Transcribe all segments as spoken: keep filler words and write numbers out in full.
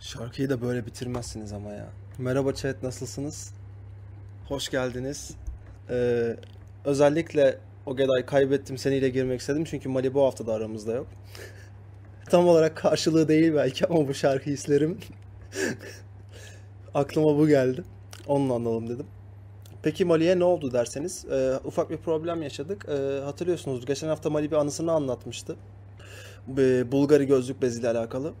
Şarkıyı da böyle bitirmezsiniz ama ya. Merhaba chat, nasılsınız? Hoş geldiniz. Ee, özellikle Ogeday kaybettim seniyle girmek istedim çünkü Malibu haftada aramızda yok. Tam olarak karşılığı değil belki ama bu şarkı hislerim. Aklıma bu geldi. Onunla analım dedim. Peki Mali'ye ne oldu derseniz, e, ufak bir problem yaşadık. E, hatırlıyorsunuz geçen hafta Mali bir anısını anlatmıştı. E, Bvlgari gözlük beziyle alakalı.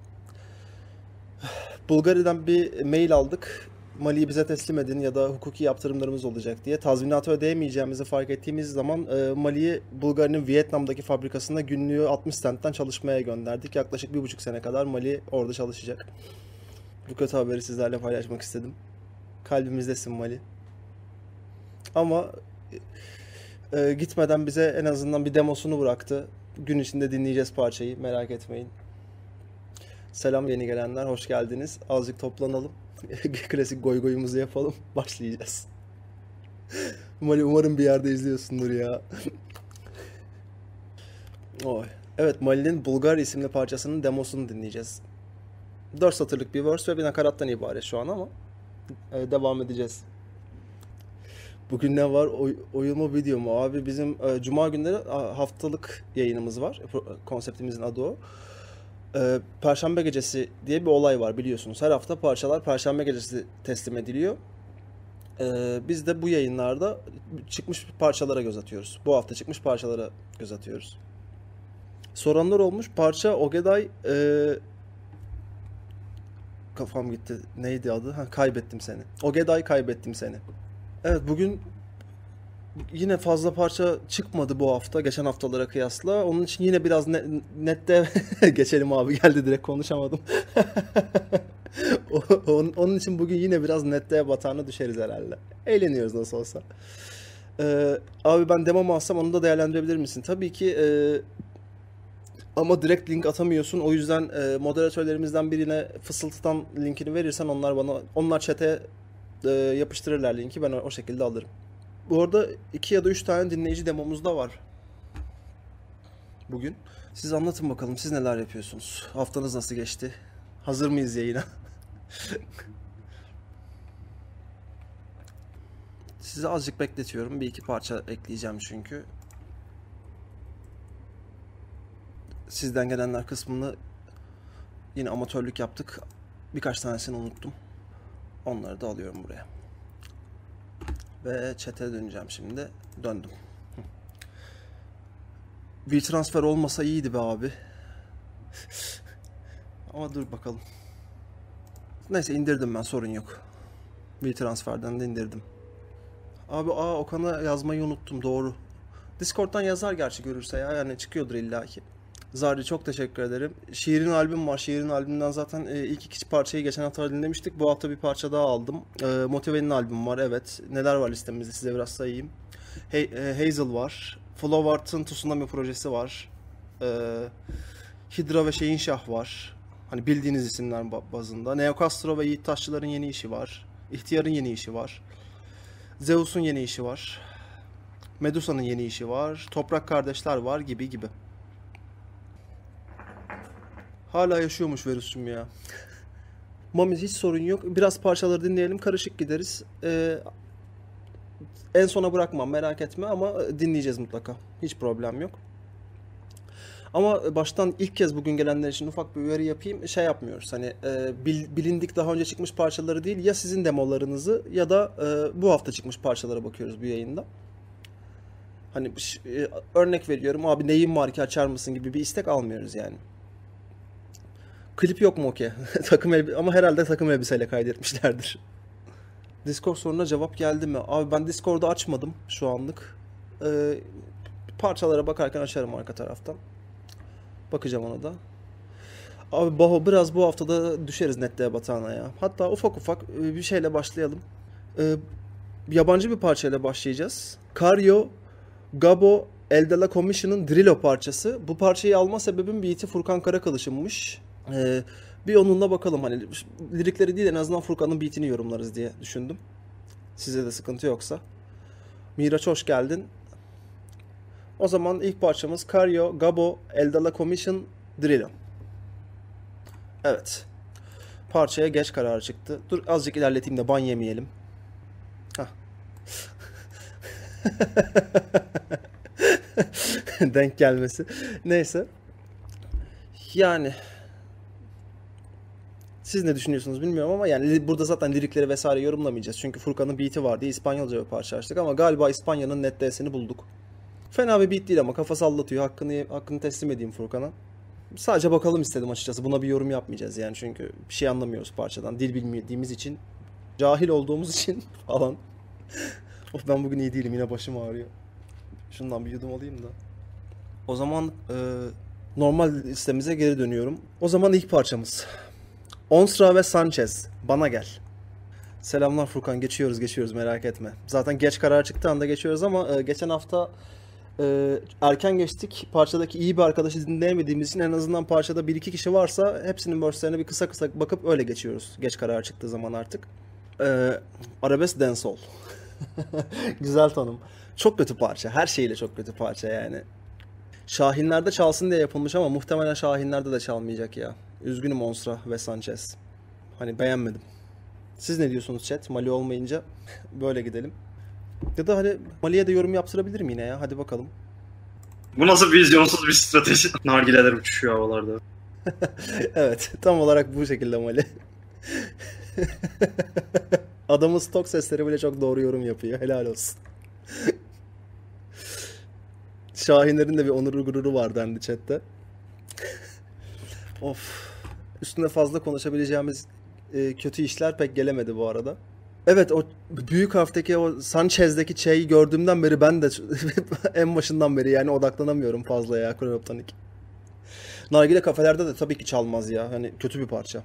Bvlgari'den bir mail aldık. Mali'yi bize teslim edin ya da hukuki yaptırımlarımız olacak diye. Tazminatı ödeyemeyeceğimizi fark ettiğimiz zaman e, Mali'yi Bulgari'nin Vietnam'daki fabrikasında günlüğü altmış centten çalışmaya gönderdik. Yaklaşık bir buçuk sene kadar Mali orada çalışacak. Bu kötü haberi sizlerle paylaşmak istedim. Kalbimizdesin Mali. Ama e, gitmeden bize en azından bir demosunu bıraktı. Gün içinde dinleyeceğiz parçayı, merak etmeyin. Selam yeni gelenler, hoş geldiniz. Azıcık toplanalım. Klasik goygoyumuzu yapalım. Başlayacağız. Mali umarım bir yerde izliyorsundur ya. Oy. Evet, Mali'nin Bvlgari isimli parçasının demosunu dinleyeceğiz. dört satırlık bir verse ve bir nakarattan ibaret şu an ama e, devam edeceğiz. Bugün ne var? Oy, oyun mu video mu? Abi bizim e, cuma günleri haftalık yayınımız var. Konseptimizin adı o. Perşembe gecesi diye bir olay var biliyorsunuz. Her hafta parçalar Perşembe gecesi teslim ediliyor. Biz de bu yayınlarda çıkmış parçalara göz atıyoruz. Bu hafta çıkmış parçalara göz atıyoruz. Soranlar olmuş. Parça Ogeday... E... Kafam gitti. Neydi adı? Ha, kaybettim seni. Ogeday kaybettim seni. Evet, bugün yine fazla parça çıkmadı bu hafta geçen haftalara kıyasla. Onun için yine biraz ne, nette geçelim abi, geldi direkt, konuşamadım. onun, onun için bugün yine biraz nette batağına düşeriz herhalde. Eğleniyoruz nasıl olsa. Ee, abi ben demo mu alsam, onu da değerlendirebilir misin? Tabii ki e, ama direkt link atamıyorsun. O yüzden e, moderatörlerimizden birine fısıltıdan linkini verirsen onlar bana onlar chat'e e, yapıştırırlar linki. Ben o, o şekilde alırım. Bu arada iki ya da üç tane dinleyici demomuz da var bugün. Siz anlatın bakalım, siz neler yapıyorsunuz? Haftanız nasıl geçti? Hazır mıyız yayına? Sizi azıcık bekletiyorum. Bir iki parça ekleyeceğim çünkü. Sizden gelenler kısmını yine amatörlük yaptık. Birkaç tanesini unuttum. Onları da alıyorum buraya. Ve chat'e döneceğim şimdi. Döndüm. Bir transfer olmasa iyiydi be abi. Ama dur bakalım. Neyse, indirdim ben, sorun yok. Bir transferden de indirdim. Abi aa, Okan'a yazmayı unuttum, doğru. Discord'dan yazar gerçi, görürse ya, yani çıkıyordur illaki. Zarri çok teşekkür ederim. Şiir'in albüm var. Şiir'in albümünden zaten ilk iki parçayı geçen hafta dinlemiştik. Bu hafta bir parça daha aldım. Motive'nin albüm var, evet. Neler var listemizde, size biraz sayayım. Hazel var. Flawart'ın Tsunami projesi var. Hidra ve Şeyin Şah var. Hani bildiğiniz isimler bazında. Neokastro ve Yiğit Taşçılar'ın yeni işi var. İhtiyar'ın yeni işi var. Zeus'un yeni işi var. Medusa'nın yeni işi var. Toprak Kardeşler var gibi gibi. Hala yaşıyormuş virüsüm ya. Mamiz hiç sorun yok. Biraz parçaları dinleyelim. Karışık gideriz. Ee, en sona bırakmam, merak etme, ama dinleyeceğiz mutlaka. Hiç problem yok. Ama baştan ilk kez bugün gelenler için ufak bir uyarı yapayım. Şey yapmıyoruz. Hani bil, bilindik daha önce çıkmış parçaları değil. Ya sizin demolarınızı ya da e, bu hafta çıkmış parçalara bakıyoruz bu yayında. Hani e, örnek veriyorum. Abi neyin var ki açar mısın gibi bir istek almıyoruz yani. Klip yok mu okey? Takım elbise, ama herhalde takım elbiseyle kaydetmişlerdir. Discord soruna cevap geldi mi? Abi ben Discord'u açmadım şu anlık. Ee, parçalara bakarken açarım arka taraftan. Bakacağım ona da. Abi Baho, biraz bu haftada düşeriz netliğe batağına ya. Hatta ufak ufak bir şeyle başlayalım. Ee, yabancı bir parçayla başlayacağız. Karyo, Gabo, Eldela Commission'ın Drilo parçası. Bu parçayı alma sebebim Yiğit'i Furkan Karakalış'ınmış. Ee, bir onunla bakalım, hani lirikleri değil en azından Furkan'ın beatini yorumlarız diye düşündüm. Size de sıkıntı yoksa. Miraç hoş geldin. O zaman ilk parçamız Karyo, Gabo, Eldela Commission, Diren. Evet. Parçaya geç kararı çıktı. Dur azıcık ilerleteyim de ban yemeyelim. Hah. Denk gelmesi. Neyse. Yani siz ne düşünüyorsunuz bilmiyorum ama yani burada zaten lirikleri vesaire yorumlamayacağız. Çünkü Furkan'ın beat'i var diye İspanyolca bir parça açtık ama galiba İspanya'nın net D'sini bulduk. Fena bir beat değil ama kafa sallatıyor. Hakkını, hakkını teslim edeyim Furkan'a. Sadece bakalım istedim açıkçası. Buna bir yorum yapmayacağız yani çünkü bir şey anlamıyoruz parçadan. Dil bilmediğimiz için, cahil olduğumuz için falan. Of ben bugün iyi değilim, yine başım ağrıyor. Şundan bir yudum alayım da. O zaman e, normal listemize geri dönüyorum. O zaman ilk parçamız. Onsra ve Sanchez, Bana Gel. Selamlar Furkan, geçiyoruz geçiyoruz merak etme. Zaten geç karar çıktığı anda geçiyoruz ama e, geçen hafta e, erken geçtik. Parçadaki iyi bir arkadaşı dinleyemediğimiz için en azından parçada bir iki kişi varsa hepsinin verse'lerine bir kısa kısa bakıp öyle geçiyoruz. Geç karar çıktığı zaman artık. E, arabesk dancehall. Güzel tanım. Çok kötü parça. Her şeyle çok kötü parça yani. Şahinler'de çalsın diye yapılmış ama muhtemelen Şahinler'de de çalmayacak ya. Üzgünüm Onsra ve Sanchez. Hani beğenmedim. Siz ne diyorsunuz chat? Mali olmayınca böyle gidelim. Ya da hani Mali'ye de yorum yaptırabilirim yine ya. Hadi bakalım. Bu nasıl bir vizyonsuz bir strateji? Nargileler uçuşuyor havalarda. Evet. Tam olarak bu şekilde Mali. Adamın stok sesleri bile çok doğru yorum yapıyor. Helal olsun. Şahinlerin de bir onuru gururu var dendi chatte. Of. Üstünde fazla konuşabileceğimiz e, kötü işler pek gelemedi bu arada. Evet o büyük harfteki o Sanchez'deki şeyi gördüğümden beri ben de en başından beri yani odaklanamıyorum fazla ya. Kronoptonik. Nargile kafelerde de tabii ki çalmaz ya. Hani kötü bir parça.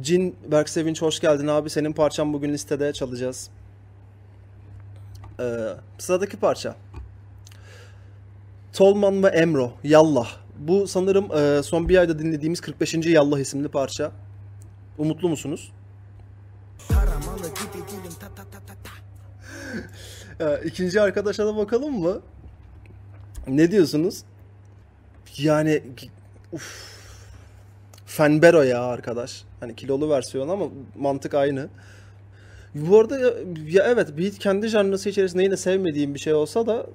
Cin Berksevinç hoş geldin abi. Senin parçan bugün listede çalacağız. Ee, sıradaki parça. Tolman ve Emro. Yallah. Bu sanırım e, son bir ayda dinlediğimiz kırk beşinci Yallah isimli parça. Umutlu musunuz? ee, ikinci arkadaşa da bakalım mı? Ne diyorsunuz? Yani... Uff. Fenbero ya arkadaş. Hani kilolu versiyon ama mantık aynı. Bu arada ya, ya evet beat kendi janrası içerisinde yine sevmediğim bir şey olsa da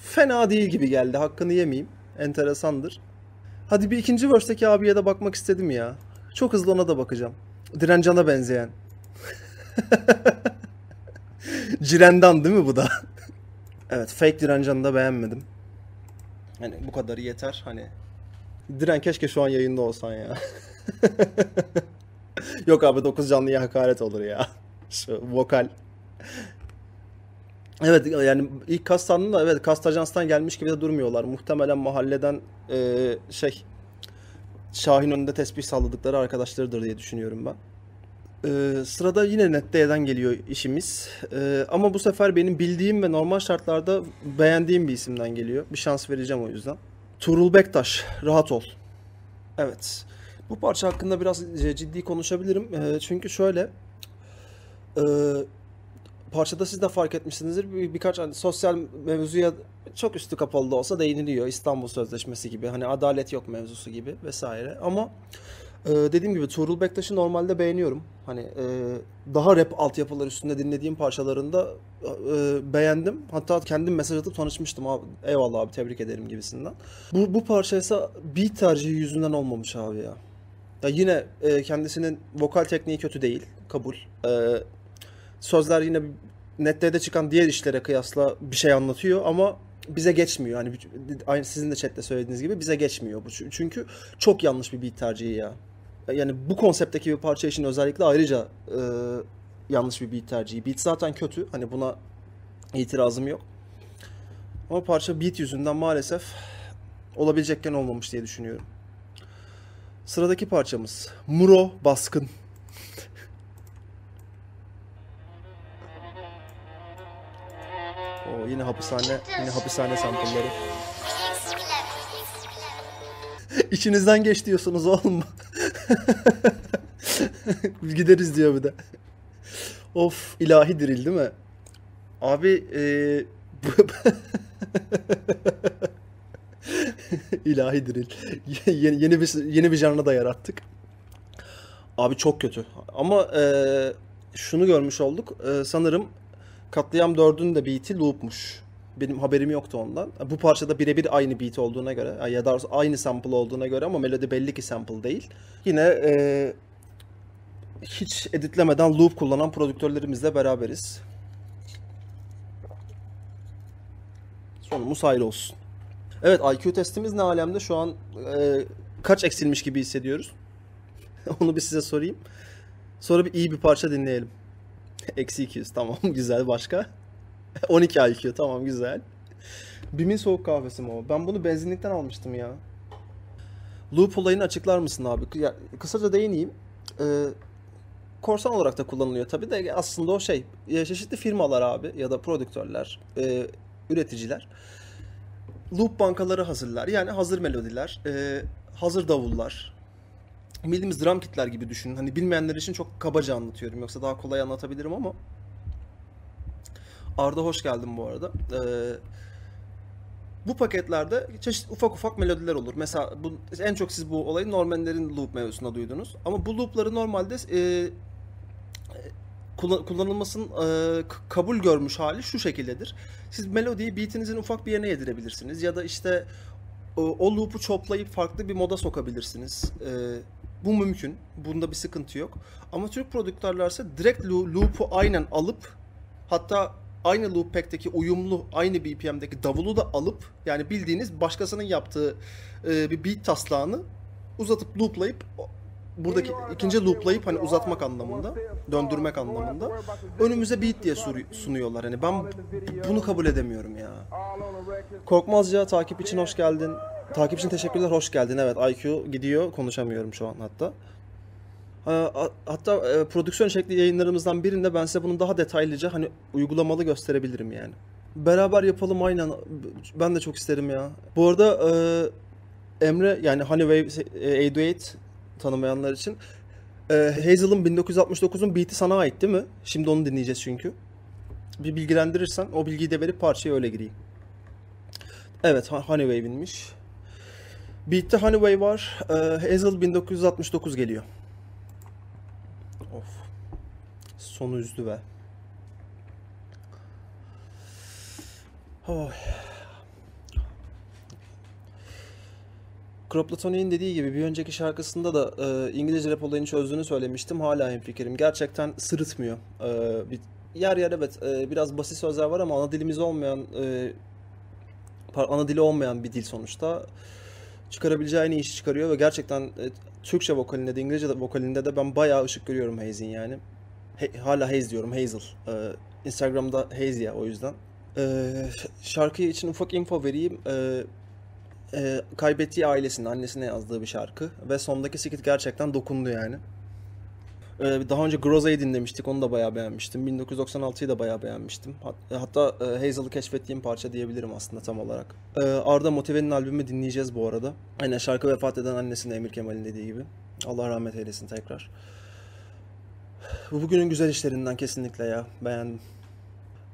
fena değil gibi geldi. Hakkını yemeyeyim. Enteresandır. Hadi bir ikinci verse'deki abiye de bakmak istedim ya. Çok hızlı ona da bakacağım. Diren Can'a benzeyen. Cirendan değil mi bu da? Evet fake Diren Can'ı da beğenmedim. Yani bu kadarı yeter hani. Diren keşke şu an yayında olsan ya. Yok abi dokuz canlıya hakaret olur ya. Şu vokal. Evet yani ilk Kastan'ın da evet Kast Ajans'tan gelmiş gibi de durmuyorlar. Muhtemelen mahalleden e, şey Şahin önünde tesbih salladıkları arkadaşlarıdır diye düşünüyorum ben. E, sırada yine Nette'den geliyor işimiz. E, ama bu sefer benim bildiğim ve normal şartlarda beğendiğim bir isimden geliyor. Bir şans vereceğim o yüzden. Tuğrul Bektaş, Rahat Ol. Evet. Bu parça hakkında biraz ciddi konuşabilirim. E, çünkü şöyle... E, parçada siz de fark etmişsinizdir. Bir, birkaç hani sosyal mevzuya çok üstü kapalı da olsa değiniliyor. İstanbul Sözleşmesi gibi. Hani adalet yok mevzusu gibi vesaire. Ama e, dediğim gibi Tuğrul Bektaş'ı normalde beğeniyorum. Hani e, daha rap altyapılar üstünde dinlediğim parçalarında e, beğendim. Hatta kendim mesaj atıp tanışmıştım. Abi, eyvallah abi tebrik ederim gibisinden. Bu, bu parça ise beat tercihi yüzünden olmamış abi ya. Ya yine e, kendisinin vokal tekniği kötü değil. Kabul. E, Sözler yine Nette'de çıkan diğer işlere kıyasla bir şey anlatıyor ama bize geçmiyor. Hani aynı sizin de chatte söylediğiniz gibi bize geçmiyor bu. Çünkü çok yanlış bir beat tercihi ya. Yani bu konseptteki bir parça için özellikle ayrıca e, yanlış bir beat tercihi. Beat zaten kötü. Hani buna itirazım yok. Ama parça beat yüzünden maalesef olabilecekken olmamış diye düşünüyorum. Sıradaki parçamız Muro Baskın. O yine hapishane, yine hapishane sample'ları. İçinizden geç diyorsunuz oğlum. Gideriz diyor bir de. Of ilahi diril değil mi? Abi ee... ilahi diril. Yeni, yeni bir yeni bir janra da yarattık. Abi çok kötü. Ama e, şunu görmüş olduk. E, sanırım Katliam dördünün de beat'i loop'muş. Benim haberim yoktu ondan. Bu parçada birebir aynı beat olduğuna göre, ya da aynı sample olduğuna göre, ama melodi belli ki sample değil. Yine e, hiç editlemeden loop kullanan prodüktörlerimizle beraberiz. Sonumuz hayır olsun. Evet, I Q testimiz ne alemde? Şu an e, kaç eksilmiş gibi hissediyoruz? Onu bir size sorayım. Sonra bir iyi bir parça dinleyelim. Eksi iki yüz, tamam güzel, başka? on iki I Q, tamam güzel. Bim'in soğuk kahvesi mi o? Ben bunu benzinlikten almıştım ya. Loop olayını açıklar mısın abi? Ya, kısaca değineyim. Ee, korsan olarak da kullanılıyor tabii de aslında o şey. Çeşitli firmalar abi ya da prodüktörler, e, üreticiler. Loop bankaları hazırlar. Yani hazır melodiler, e, hazır davullar. Bildiğimiz drum kitler gibi düşünün. Hani bilmeyenler için çok kabaca anlatıyorum. Yoksa daha kolay anlatabilirim ama. Arda hoş geldin bu arada. Ee, bu paketlerde çeşitli ufak ufak melodiler olur. Mesela bu, en çok siz bu olayı Normanlerin loop mevzusunda duydunuz. Ama bu loopları normalde e, kullanılmasının e, kabul görmüş hali şu şekildedir. Siz melodiyi beatinizin ufak bir yerine yedirebilirsiniz. Ya da işte o, o loop'u çoplayıp farklı bir moda sokabilirsiniz. E, bu mümkün. Bunda bir sıkıntı yok. Ama Türk prodüktörlerse direkt loop'u aynen alıp, hatta aynı loop pack'teki uyumlu, aynı B P M'deki davulu da alıp, yani bildiğiniz başkasının yaptığı e, bir beat taslağını uzatıp looplayıp, buradaki ikinci looplayıp, hani uzatmak anlamında, döndürmek anlamında önümüze beat diye sunuyorlar. Hani ben bunu kabul edemiyorum ya. Korkmazca takip için hoş geldin. Takip için teşekkürler, hoş geldin. Evet, I Q gidiyor, konuşamıyorum şu an hatta. Hatta e, prodüksiyon şekli yayınlarımızdan birinde ben size bunu daha detaylıca, hani uygulamalı gösterebilirim yani. Beraber yapalım aynen. Ben de çok isterim ya. Bu arada e, Emre, yani Honeywave sekiz yüz seksen sekiz tanımayanlar için, e, Hazel'ın bin dokuz yüz altmış dokuzun beat'i sana ait değil mi? Şimdi onu dinleyeceğiz çünkü. Bir bilgilendirirsen o bilgiyi de verip parçaya öyle gireyim. Evet, Honeywave'inmiş. Beat'te Honeywave var. E, Hazel bin dokuz yüz altmış dokuz geliyor. Of. Sonu üzdü be. Oh. Kroplatoni'nin dediği gibi bir önceki şarkısında da e, İngilizce rap olayını çözdüğünü söylemiştim. Hala hemfikirim. Gerçekten sırıtmıyor. E, bir, yer yer evet e, biraz basit sözler var ama ana dilimiz olmayan, e, ana dili olmayan bir dil sonuçta. Çıkarabileceği en iyi işi çıkarıyor ve gerçekten e, Türkçe vokalinde de İngilizce de, vokalinde de ben bayağı ışık görüyorum Hazel'in yani. He, hala Hazel diyorum, Hazel. Ee, Instagram'da Hazel ya, o yüzden. Ee, şarkı için ufak info vereyim. Ee, e, kaybettiği ailesinin, annesine yazdığı bir şarkı ve sondaki skit gerçekten dokundu yani. Ee, daha önce Groza'yı dinlemiştik, onu da bayağı beğenmiştim. bin dokuz yüz doksan altıyı da bayağı beğenmiştim. Hatta e, Hazel'ı keşfettiğim parça diyebilirim aslında tam olarak. Ee, Arda Motive'nin albümü dinleyeceğiz bu arada. Aynen, şarkı vefat eden annesine, Emir Kemal'in dediği gibi. Allah rahmet eylesin tekrar. Bugünün güzel işlerinden kesinlikle ya, beğendim.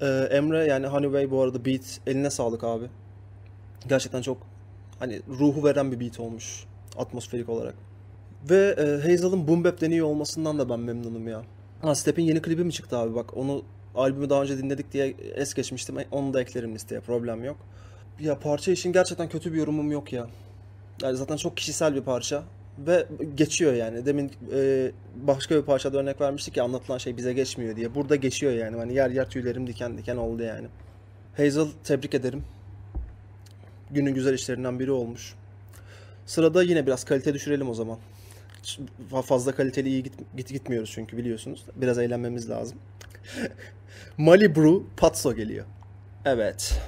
Ee, Emre, yani Honeyway bu arada beat, eline sağlık abi. Gerçekten çok hani ruhu veren bir beat olmuş atmosferik olarak. Ve e, Hazel'ın boom bap deniyor olmasından da ben memnunum ya. Ha, Step'in yeni klibi mi çıktı abi, bak onu, albümü daha önce dinledik diye es geçmiştim, onu da eklerim listeye, problem yok. Ya parça için gerçekten kötü bir yorumum yok ya. Yani zaten çok kişisel bir parça ve geçiyor yani. Demin e, başka bir parçada örnek vermiştik ya, anlatılan şey bize geçmiyor diye. Burada geçiyor yani, hani yer yer tüylerim diken diken oldu yani. Hazel, tebrik ederim. Günün güzel işlerinden biri olmuş. Sırada yine biraz kalite düşürelim o zaman. Fazla kaliteli iyi git, git gitmiyoruz çünkü biliyorsunuz. Biraz eğlenmemiz lazım. Malibu Patso geliyor. Evet.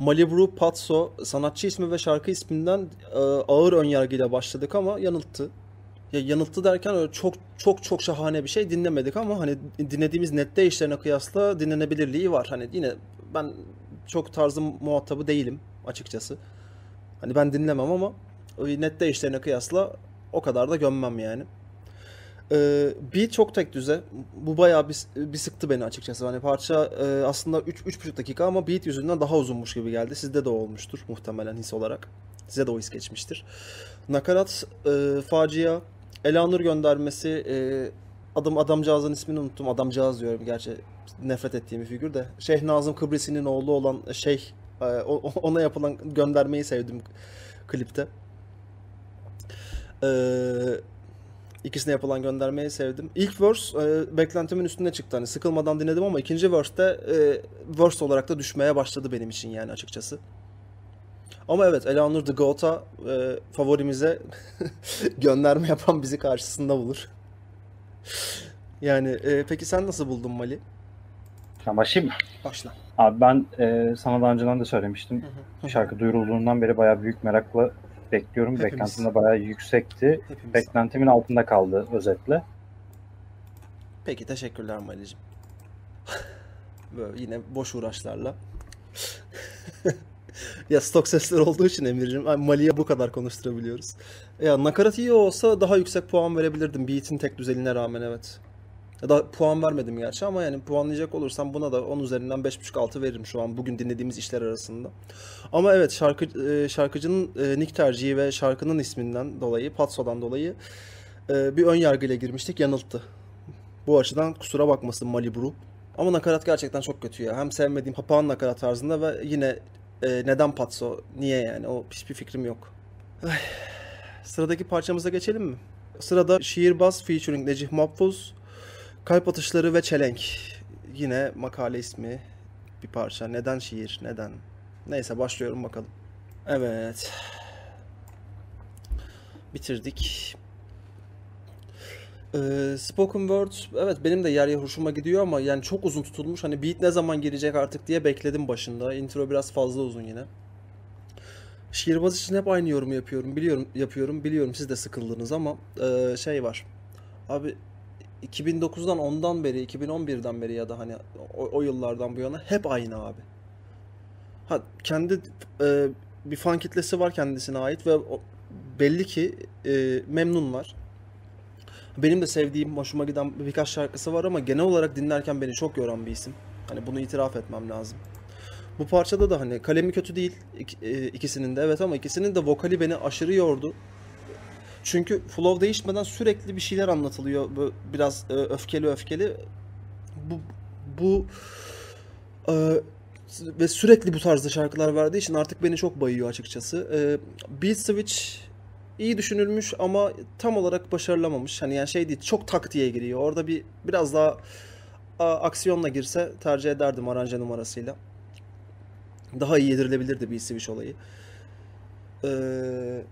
Malibu Patso sanatçı ismi ve şarkı isminden e, ağır önyargıyla başladık ama yanılttı. Ya yanılttı derken öyle çok çok çok şahane bir şey dinlemedik ama hani dinlediğimiz nette işlerine kıyasla dinlenebilirliği var. Hani yine ben çok tarzım muhatabı değilim açıkçası. Hani ben dinlemem ama nette işlerine kıyasla o kadar da gömmem yani. Ee, beat çok tek düze. Bu bayağı bir, bir sıktı beni açıkçası. Hani parça e, aslında üç üç buçuk dakika ama beat yüzünden daha uzunmuş gibi geldi. Sizde de olmuştur muhtemelen his olarak. Size de o his geçmiştir. Nakarat, e, facia, Elanur göndermesi, e, adım adamcağızın ismini unuttum. Adamcağız diyorum gerçi, nefret ettiğim bir figür de. Şeyh Nazım Kıbrisi'nin oğlu olan Şeyh, e, ona yapılan göndermeyi sevdim klipte. E, İkisine yapılan göndermeyi sevdim. İlk verse e, beklentimin üstüne çıktı. Hani sıkılmadan dinledim ama ikinci verse'te e, verse olarak da düşmeye başladı benim için yani açıkçası. Ama evet, Elanur The Goat'a e, favorimize gönderme yapan bizi karşısında bulur. Yani e, peki sen nasıl buldun Mali? Ben başlayayım mı? Başla. Abi ben e, sana daha önceden de söylemiştim. Hı hı. Şarkı duyurulduğundan beri bayağı büyük merakla bekliyorum. Hepimiz. Beklentim de bayağı yüksekti. Hepimiz. Beklentimin altında kaldı özetle. Peki teşekkürler Mali'cim. Böyle yine boş uğraşlarla. Ya stok sesler olduğu için Emir'cim Mali'ye bu kadar konuşturabiliyoruz. Ya nakarat iyi olsa daha yüksek puan verebilirdim. Beat'in tek düzeline rağmen evet. Ya da puan vermedim gerçi ama yani puanlayacak olursam buna da on üzerinden beş buçuk altı veririm şu an bugün dinlediğimiz işler arasında. Ama evet, şarkı, şarkıcının nick tercihi ve şarkının isminden dolayı, Patso'dan dolayı bir ön yargıyla girmiştik, yanılttı. Bu açıdan kusura bakmasın Malibu. Ama nakarat gerçekten çok kötü ya. Hem sevmediğim papağan nakarat tarzında ve yine neden Patso, niye yani, o hiçbir fikrim yok. Ay. Sıradaki parçamıza geçelim mi? Sırada Şiir Baz featuring Necih Mahfuz. Kalp atışları ve çelenk. Yine makale ismi bir parça. Neden şiir? Neden? Neyse, başlıyorum bakalım. Evet. Bitirdik. Ee, spoken word. Evet, benim de yer yer hoşuma gidiyor ama yani çok uzun tutulmuş. Hani beat ne zaman girecek artık diye bekledim başında. Intro biraz fazla uzun yine. Şiirbaz için hep aynı yorumu yapıyorum. Biliyorum, yapıyorum. Biliyorum siz de sıkıldınız ama ee, şey var. Abi... iki bin dokuzdan ondan beri, iki bin on birden beri ya da hani o, o yıllardan bu yana hep aynı abi. Ha, kendi e, bir fan kitlesi var kendisine ait ve o, belli ki e, memnunlar. Benim de sevdiğim, hoşuma giden birkaç şarkısı var ama genel olarak dinlerken beni çok yoran bir isim. Hani bunu itiraf etmem lazım. Bu parçada da hani kalemi kötü değil ik, e, ikisinin de evet ama ikisinin de vokali beni aşırı yordu. Çünkü flow değişmeden sürekli bir şeyler anlatılıyor. Biraz öfkeli öfkeli. Bu, bu e, ve sürekli bu tarzda şarkılar verdiği için artık beni çok bayıyor açıkçası. E, Beat Switch iyi düşünülmüş ama tam olarak başarılamamış. Hani yani şey değil, çok tak diye giriyor. Orada bir biraz daha a, aksiyonla girse tercih ederdim aranje numarasıyla. Daha iyi yedirilebilirdi Beat Switch olayı. Eee...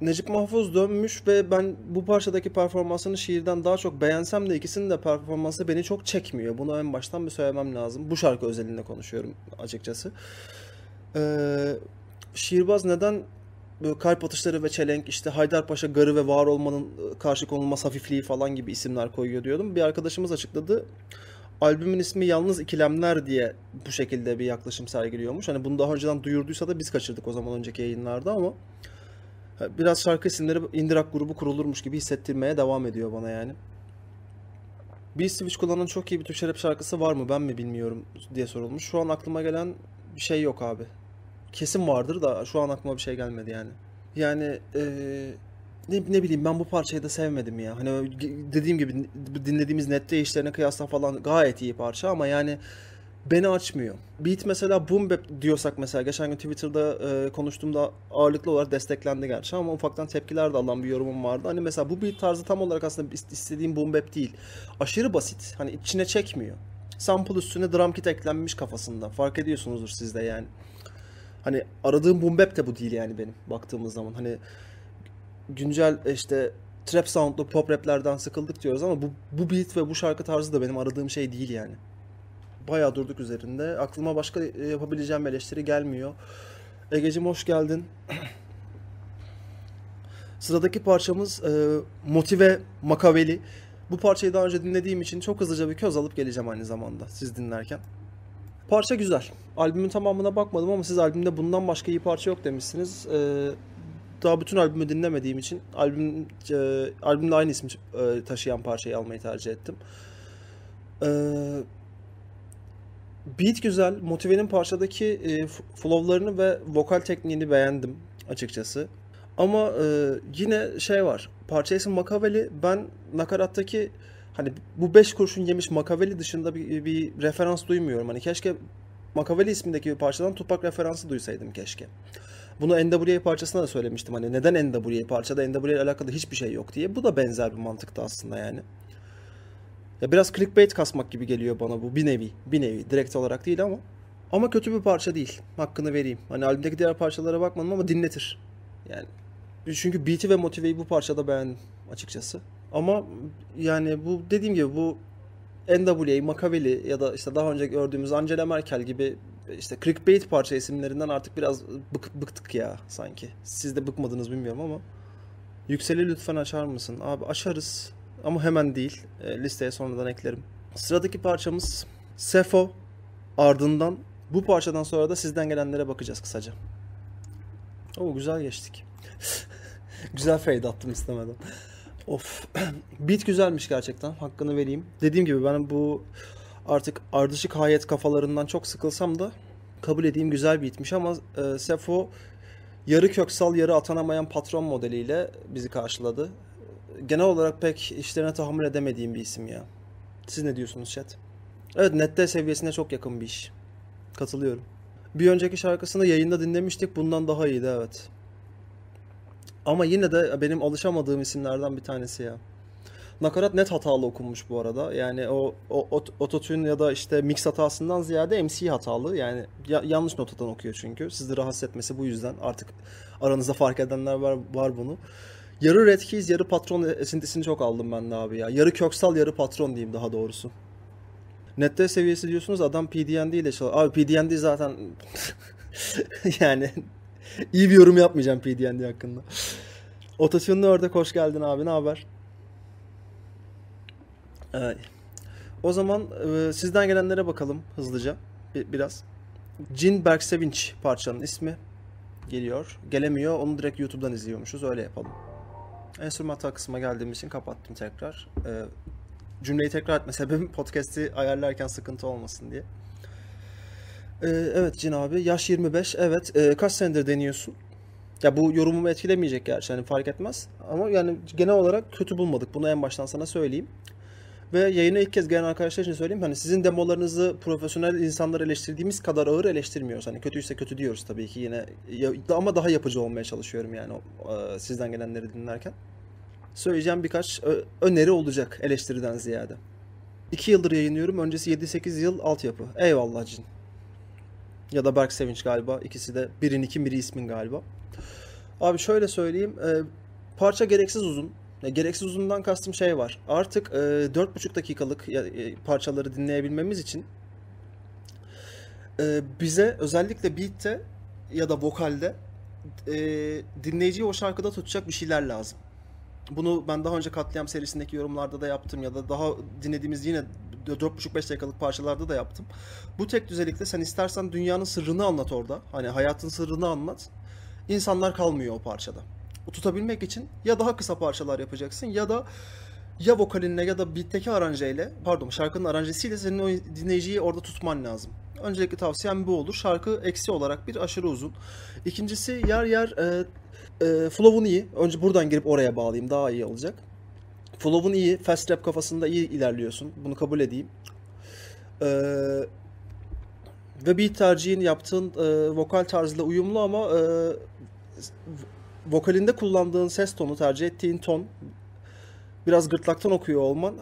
Necip Mahfuz dönmüş ve ben bu parçadaki performansını şiirden daha çok beğensem de ikisinin de performansı beni çok çekmiyor. Bunu en baştan bir söylemem lazım. Bu şarkı özelinde konuşuyorum açıkçası. Ee, Şiirbaz neden böyle kalp atışları ve çelenk, işte Haydarpaşa garı ve var olmanın karşı konulmaz hafifliği falan gibi isimler koyuyor diyordum. Bir arkadaşımız açıkladı. Albümün ismi Yalnız İkilemler diye bu şekilde bir yaklaşım sergiliyormuş. Hani bunu daha önceden duyurduysa da biz kaçırdık o zaman önceki yayınlarda ama... Biraz şarkı isimleri indirak grubu kurulurmuş gibi hissettirmeye devam ediyor bana yani. Beat Switch kullanan çok iyi bir Türkçe rap şarkısı var mı, ben mi bilmiyorum diye sorulmuş. Şu an aklıma gelen bir şey yok abi. Kesin vardır da şu an aklıma bir şey gelmedi yani. Yani ee, ne, ne bileyim, ben bu parçayı da sevmedim ya. Hani dediğim gibi dinlediğimiz Nette işlerine kıyasla falan gayet iyi parça ama yani... Beni açmıyor. Beat mesela boom bap diyorsak mesela geçen gün Twitter'da e, konuştuğumda ağırlıklı olarak desteklendi gerçi ama ufaktan tepkiler de alan bir yorumum vardı. Hani mesela bu beat tarzı tam olarak aslında istediğim boom bap değil. Aşırı basit. Hani içine çekmiyor. Sample üstüne drum kit eklenmiş kafasında. Fark ediyorsunuzdur siz de yani. Hani aradığım boom bap de bu değil yani benim baktığımız zaman. Hani güncel işte trap soundlu pop raplerden sıkıldık diyoruz ama bu, bu beat ve bu şarkı tarzı da benim aradığım şey değil yani. Bayağı durduk üzerinde. Aklıma başka yapabileceğim eleştiri gelmiyor. Egeciğim hoş geldin. Sıradaki parçamız e, Motive Makaveli. Bu parçayı daha önce dinlediğim için çok hızlıca bir köz alıp geleceğim aynı zamanda siz dinlerken. Parça güzel. Albümün tamamına bakmadım ama siz albümde bundan başka iyi parça yok demişsiniz. E, daha bütün albümü dinlemediğim için albüm, e, albümle aynı ismi e, taşıyan parçayı almayı tercih ettim. Eee... Beat güzel. Motive'nin parçadaki e, flowlarını ve vokal tekniğini beğendim açıkçası. Ama e, yine şey var. parça isim Makaveli. Ben nakarattaki hani bu beş kurşun yemiş Makaveli dışında bir, bir referans duymuyorum. Hani keşke Makaveli ismindeki bir parçadan Tupac referansı duysaydım keşke. Bunu N W A parçasına da söylemiştim. Hani neden N W A parçada N W A ile alakalı hiçbir şey yok diye. Bu da benzer bir mantıkta aslında yani. Ya biraz clickbait kasmak gibi geliyor bana bu bir nevi. Bir nevi direkt olarak değil ama. Ama kötü bir parça değil. Hakkını vereyim. Hani albümdeki diğer parçalara bakmadım ama dinletir. Yani çünkü beat'i ve motiveyi bu parçada beğendim açıkçası. Ama yani bu dediğim gibi bu N W A, Makaveli ya da işte daha önce gördüğümüz Angela Merkel gibi işte clickbait parça isimlerinden artık biraz bık, bıktık ya sanki. Siz de bıkmadınız bilmiyorum ama. Yüksel'i lütfen açar mısın? Abi açarız ama hemen değil. E, listeye sonradan eklerim. Sıradaki parçamız Sefo. Ardından bu parçadan sonra da sizden gelenlere bakacağız kısaca. Oo güzel geçtik. Güzel fade attım istemeden. Of. Beat güzelmiş gerçekten. Hakkını vereyim. Dediğim gibi ben bu artık ardışık hayet kafalarından çok sıkılsam da kabul edeyim güzel beatmiş ama e, Sefo yarı köksal yarı atanamayan patron modeliyle bizi karşıladı. Genel olarak pek işlerine tahammül edemediğim bir isim ya. Siz ne diyorsunuz chat? Evet, nette seviyesine çok yakın bir iş. Katılıyorum. Bir önceki şarkısını yayında dinlemiştik. Bundan daha iyiydi evet. Ama yine de benim alışamadığım isimlerden bir tanesi ya. Nakarat net hatalı okunmuş bu arada. Yani o, o ototune ya da işte mix hatasından ziyade M C hatalı. Yani ya, yanlış notadan okuyor çünkü. Sizi rahatsız etmesi bu yüzden. Artık aranızda fark edenler var, var bunu. Yarı Red Keys, yarı patron esintisini çok aldım ben de abi ya. Yarı köksal, yarı patron diyeyim daha doğrusu. Nette seviyesi diyorsunuz adam P D N D ile çalışıyor. Abi P D N D zaten yani iyi bir yorum yapmayacağım P D N D hakkında. Ototune'lu orada hoş geldin abi, ne haber? Ee, o zaman e, sizden gelenlere bakalım hızlıca bir, biraz. Cin Berksevinç parçanın ismi geliyor. Gelemiyor, onu direkt YouTube'dan izliyormuşuz, öyle yapalım. Enstrüman kısmına geldiğim için kapattım tekrar. Ee, Cümleyi tekrar etme sebebim podcast'i ayarlarken sıkıntı olmasın diye. Ee, evet Cin abi. Yaş yirmi beş. Evet. E, kaç senedir deniyorsun? Ya bu yorumumu etkilemeyecek gerçi. Yani fark etmez. Ama yani genel olarak kötü bulmadık. Bunu en baştan sana söyleyeyim. Ve yayına ilk kez gelen arkadaşlar için söyleyeyim. Hani sizin demolarınızı profesyonel insanlar eleştirdiğimiz kadar ağır eleştirmiyoruz. Hani kötüyse kötü diyoruz tabii ki yine. Ama daha yapıcı olmaya çalışıyorum yani sizden gelenleri dinlerken. Söyleyeceğim birkaç öneri olacak eleştiriden ziyade. iki yıldır yayınlıyorum. Öncesi yedi sekiz yıl altyapı. Eyvallah Cin. Ya da Berk Sevinç galiba. İkisi de birin iki biri ismin galiba. Abi şöyle söyleyeyim. E, parça gereksiz uzun. E, gereksiz uzundan kastım şey var. Artık e, dört buçuk dakikalık e, parçaları dinleyebilmemiz için e, bize özellikle beat'te ya da vokalde e, dinleyiciyi o şarkıda tutacak bir şeyler lazım. Bunu ben daha önce Katliam serisindeki yorumlarda da yaptım ya da daha dinlediğimiz yine dört buçuk beş dakikalık parçalarda da yaptım. Bu tek düzelikte sen istersen dünyanın sırrını anlat orada. Hani hayatın sırrını anlat. İnsanlar kalmıyor o parçada. O tutabilmek için ya daha kısa parçalar yapacaksın ya da ya vokalinle ya da beatteki aranjeyle, pardon şarkının aranjesiyle senin o dinleyiciyi orada tutman lazım. Öncelikle tavsiyem bu olur. Şarkı eksi olarak bir aşırı uzun. İkincisi yer yer e, e, flow'un iyi. Önce buradan girip oraya bağlayayım. Daha iyi olacak. Flow'un iyi. Fast rap kafasında iyi ilerliyorsun. Bunu kabul edeyim. E, ve beat tercihin yaptığın e, vokal tarzıyla uyumlu ama e, vokalinde kullandığın ses tonu, tercih ettiğin ton biraz gırtlaktan okuyor olman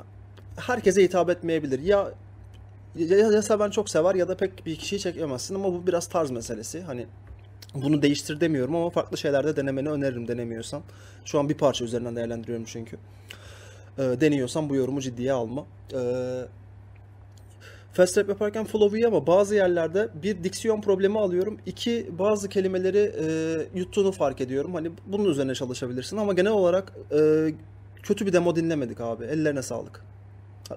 herkese hitap etmeyebilir. Ya Ya ben çok sever ya da pek bir kişiyi çekemezsin ama bu biraz tarz meselesi. Hani bunu değiştir demiyorum ama farklı şeylerde denemeni öneririm denemiyorsan. Şu an bir parça üzerinden değerlendiriyorum çünkü. E, deniyorsan bu yorumu ciddiye alma. E, fast rap yaparken flow'u ama bazı yerlerde bir diksiyon problemi alıyorum. İki, bazı kelimeleri e, yuttuğunu fark ediyorum. Hani bunun üzerine çalışabilirsin ama genel olarak e, kötü bir demo dinlemedik abi. Ellerine sağlık.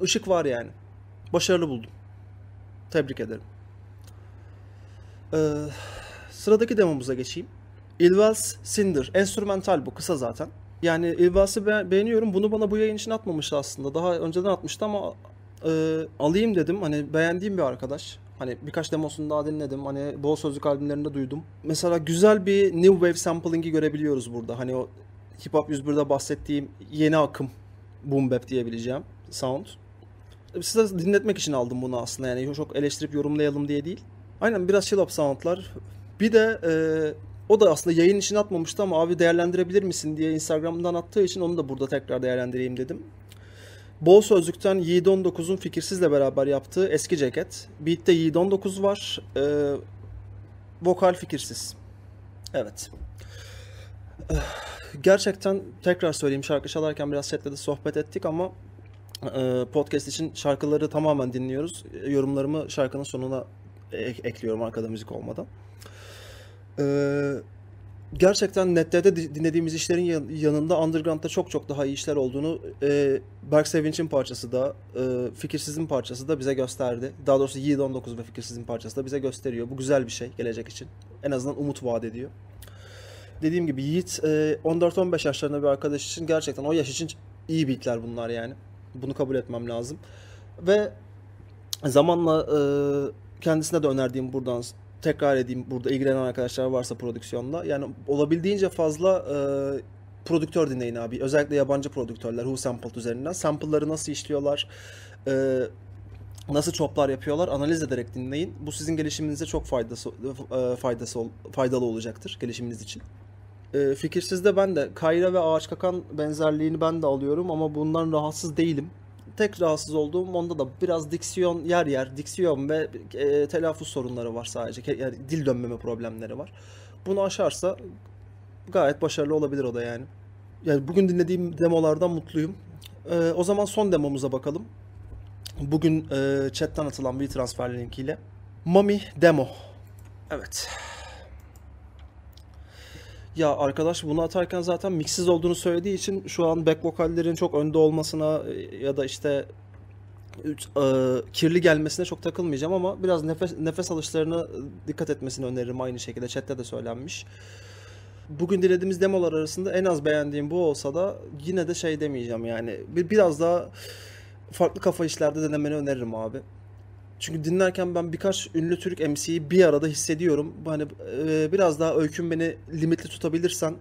Işık var yani. Başarılı buldum. Tebrik ederim. Ee, sıradaki demomuza geçeyim. Ilvaz Cinder. Enstrümental bu. Kısa zaten. Yani Ilvaz'ı be beğeniyorum. Bunu bana bu yayın için atmamıştı aslında. Daha önceden atmıştı ama e, alayım dedim. Hani beğendiğim bir arkadaş. Hani birkaç demosunu daha dinledim. Hani bol sözlük albümlerinde duydum. Mesela güzel bir New Wave sampling'i görebiliyoruz burada. Hani o Hip Hop yüz bir'de bahsettiğim yeni akım boom bap diyebileceğim sound. Size dinletmek için aldım bunu aslında, yani çok eleştirip yorumlayalım diye değil. Aynen, biraz chill up soundlar. Bir de e, o da aslında yayın için atmamıştı ama abi değerlendirebilir misin diye Instagram'dan attığı için onu da burada tekrar değerlendireyim dedim. Bol Sözlük'ten Yiğit on dokuz'un Fikirsiz'le beraber yaptığı Eski Ceket. Beat'te Yiğit on dokuz var. E, vokal Fikirsiz. Evet. Gerçekten tekrar söyleyeyim, şarkı çalarken biraz chatte de sohbet ettik ama podcast için şarkıları tamamen dinliyoruz. Yorumlarımı şarkının sonuna ek ekliyorum arkada müzik olmadan. Ee, gerçekten netlerde dinlediğimiz işlerin yanında underground'da çok çok daha iyi işler olduğunu e, Berk Sevinç'in parçası da, e, Fikirsiz'in parçası da bize gösterdi. Daha doğrusu Yiğit on dokuz ve Fikirsiz'in parçası da bize gösteriyor. Bu güzel bir şey gelecek için. En azından umut vaat ediyor. Dediğim gibi Yiğit on dört on beş yaşlarında bir arkadaş için gerçekten o yaş için iyi beatler bunlar yani. Bunu kabul etmem lazım. Ve zamanla e, kendisine de önerdiğim, buradan tekrar edeyim, burada ilgilenen arkadaşlar varsa prodüksiyonla. Yani olabildiğince fazla e, prodüktör dinleyin abi. Özellikle yabancı prodüktörler Who Sampled üzerinden. Sample'ları nasıl işliyorlar, e, nasıl çoplar yapıyorlar analiz ederek dinleyin. Bu sizin gelişiminize çok faydası, e, faydası faydalı olacaktır gelişiminiz için. Fikirsiz'de ben de Kayra ve Ağaç Kakan benzerliğini ben de alıyorum ama bundan rahatsız değilim. Tek rahatsız olduğum onda da biraz diksiyon, yer yer diksiyon ve e, telaffuz sorunları var sadece. Yani dil dönmeme problemleri var. Bunu aşarsa gayet başarılı olabilir o da yani. Yani bugün dinlediğim demolardan mutluyum. E, o zaman son demomuza bakalım. Bugün e, chatten atılan bir transfer linkiyle. Mami Demo. Evet. Ya arkadaş bunu atarken zaten miksiz olduğunu söylediği için şu an back vokallerin çok önde olmasına ya da işte e, kirli gelmesine çok takılmayacağım ama biraz nefes, nefes alışlarına dikkat etmesini öneririm, aynı şekilde chatte de söylenmiş. Bugün dilediğimiz demolar arasında en az beğendiğim bu olsa da yine de şey demeyeceğim yani, biraz daha farklı kafa işlerde denemeni öneririm abi. Çünkü dinlerken ben birkaç ünlü Türk M C'yi bir arada hissediyorum. Hani e, biraz daha öykün beni limitli tutabilirsen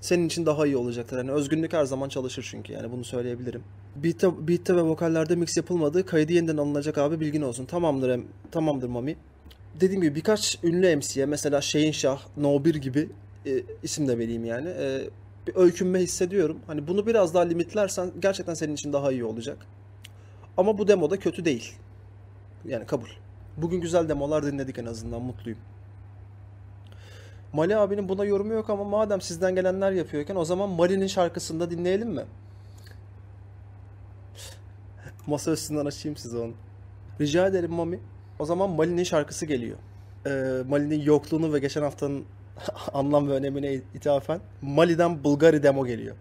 senin için daha iyi olacaktır. Hani özgünlük her zaman çalışır çünkü, yani bunu söyleyebilirim. Beat'te, beat'te ve vokallerde mix yapılmadı. Kaydı yeniden alınacak abi, bilgin olsun. Tamamdır, tamamdır Mami. Dediğim gibi birkaç ünlü M C'ye, mesela Şehinşah, No bir gibi e, isim de vereyim yani. E, bir öykünme hissediyorum. Hani bunu biraz daha limitlersen gerçekten senin için daha iyi olacak. Ama bu demo da kötü değil. Yani kabul. Bugün güzel demolar dinledik, en azından mutluyum. Mali abinin buna yorumu yok ama madem sizden gelenler yapıyorken o zaman Mali'nin şarkısını da dinleyelim mi? Masa üstünden açayım size onu. Rica ederim Mami. O zaman Mali'nin şarkısı geliyor. Ee, Mali'nin yokluğunu ve geçen haftanın anlam ve önemine ithafen Mali'den Bvlgari demo geliyor.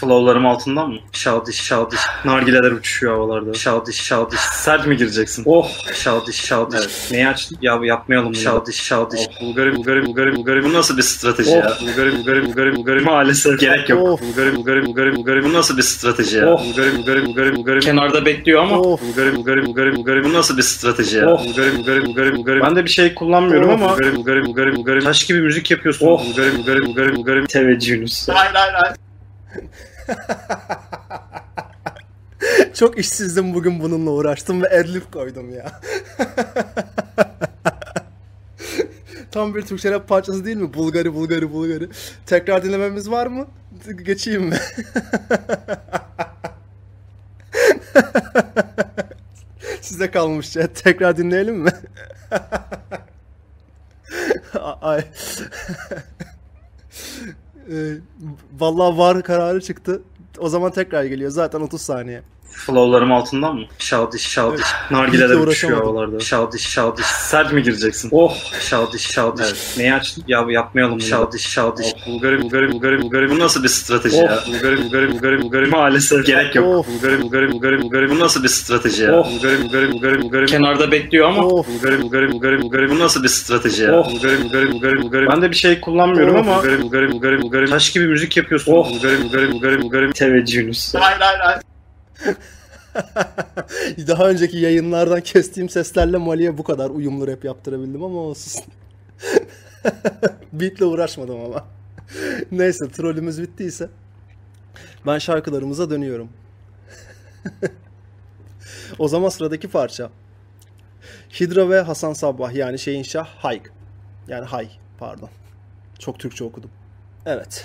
Flowlarım altından mı? Şadiş şadiş. Nargileler uçuşuyor havalarda. Şadiş şadiş. Sert mi gireceksin? Oh! Şadiş şadiş. Evet. Neyi açtın? Ya yapmayalım. Şadiş şadiş. Oh. Bvlgari Bvlgari Bvlgari Bvlgari. Bu nasıl bir strateji oh. ya? Bvlgari Bvlgari Bvlgari Bvlgari. Maalesef gerek yok. Oh. Bvlgari Bvlgari Bvlgari Bvlgari. Bu nasıl bir strateji ya? Oh. Bvlgari Bvlgari Bvlgari Bvlgari. Kenarda bekliyor ama. Oh. Bvlgari Bvlgari Bvlgari Bvlgari. Bu nasıl bir strateji ya? Oh. Bvlgari Bvlgari Bvlgari Bvlgari. Ben de bir şey kullanmıyorum oh. ama. Bvlgari Bvlgari Bvlgari Bvlgari. Taş gibi müzik yapıyorsun. Oh. Bvlgari Bvlgari Bvlgari Bvlgari. Teveccühünüz. Hayır hayır hayır. Çok işsizdim bugün, bununla uğraştım ve adlib koydum ya. Tam bir Türkçe rap parçası değil mi? Bvlgari Bvlgari Bvlgari. Tekrar dinlememiz var mı? Geçeyim mi? Size kalmış ya. Tekrar dinleyelim mi? Ay. Vallahi var kararı çıktı. O zaman tekrar geliyor. Zaten otuz saniye. Flowlarım altından mı? Şadiş şadiş. Evet. Nargileler uçuşuyor havalarda. Şadiş şadiş. Sert mi gireceksin? Oh! Şadiş şadiş. Evet. Neyi açtın? Ya yapmayalım. Şadiş şadiş. Oh. Bvlgari Bvlgari Bvlgari Bvlgari. Bu nasıl bir strateji oh. ya? Bvlgari Bvlgari Bvlgari Bvlgari. Maalesef gerek yok. Oh. Bvlgari Bvlgari Bvlgari Bvlgari. Bu nasıl bir strateji ya? Oh. Bvlgari Bvlgari Bvlgari Bvlgari. Kenarda bekliyor ama. Oh. Bvlgari Bvlgari Bvlgari Bvlgari. Bu nasıl bir strateji ya? Oh. Bvlgari Bvlgari Bvlgari Bvlgari. Ben de bir şey kullanmıyorum oh. ama. Bvlgari Bvlgari Bvlgari Bvlgari. Taş gibi müzik yapıyorsun. Oh. Bvlgari Bvlgari Bvlgari Bvlgari. Teveccühünüz. Hayır hayır hayır. Daha önceki yayınlardan kestiğim seslerle Mali'ye bu kadar uyumlu rap yaptırabildim ama olsun. Beatle uğraşmadım ama. Neyse, trollümüz bittiyse ben şarkılarımıza dönüyorum. O zaman sıradaki parça Hidra ve Hasan Sabbah, yani şeyin şah Hayk. Yani Hay, pardon. Çok Türkçe okudum. Evet.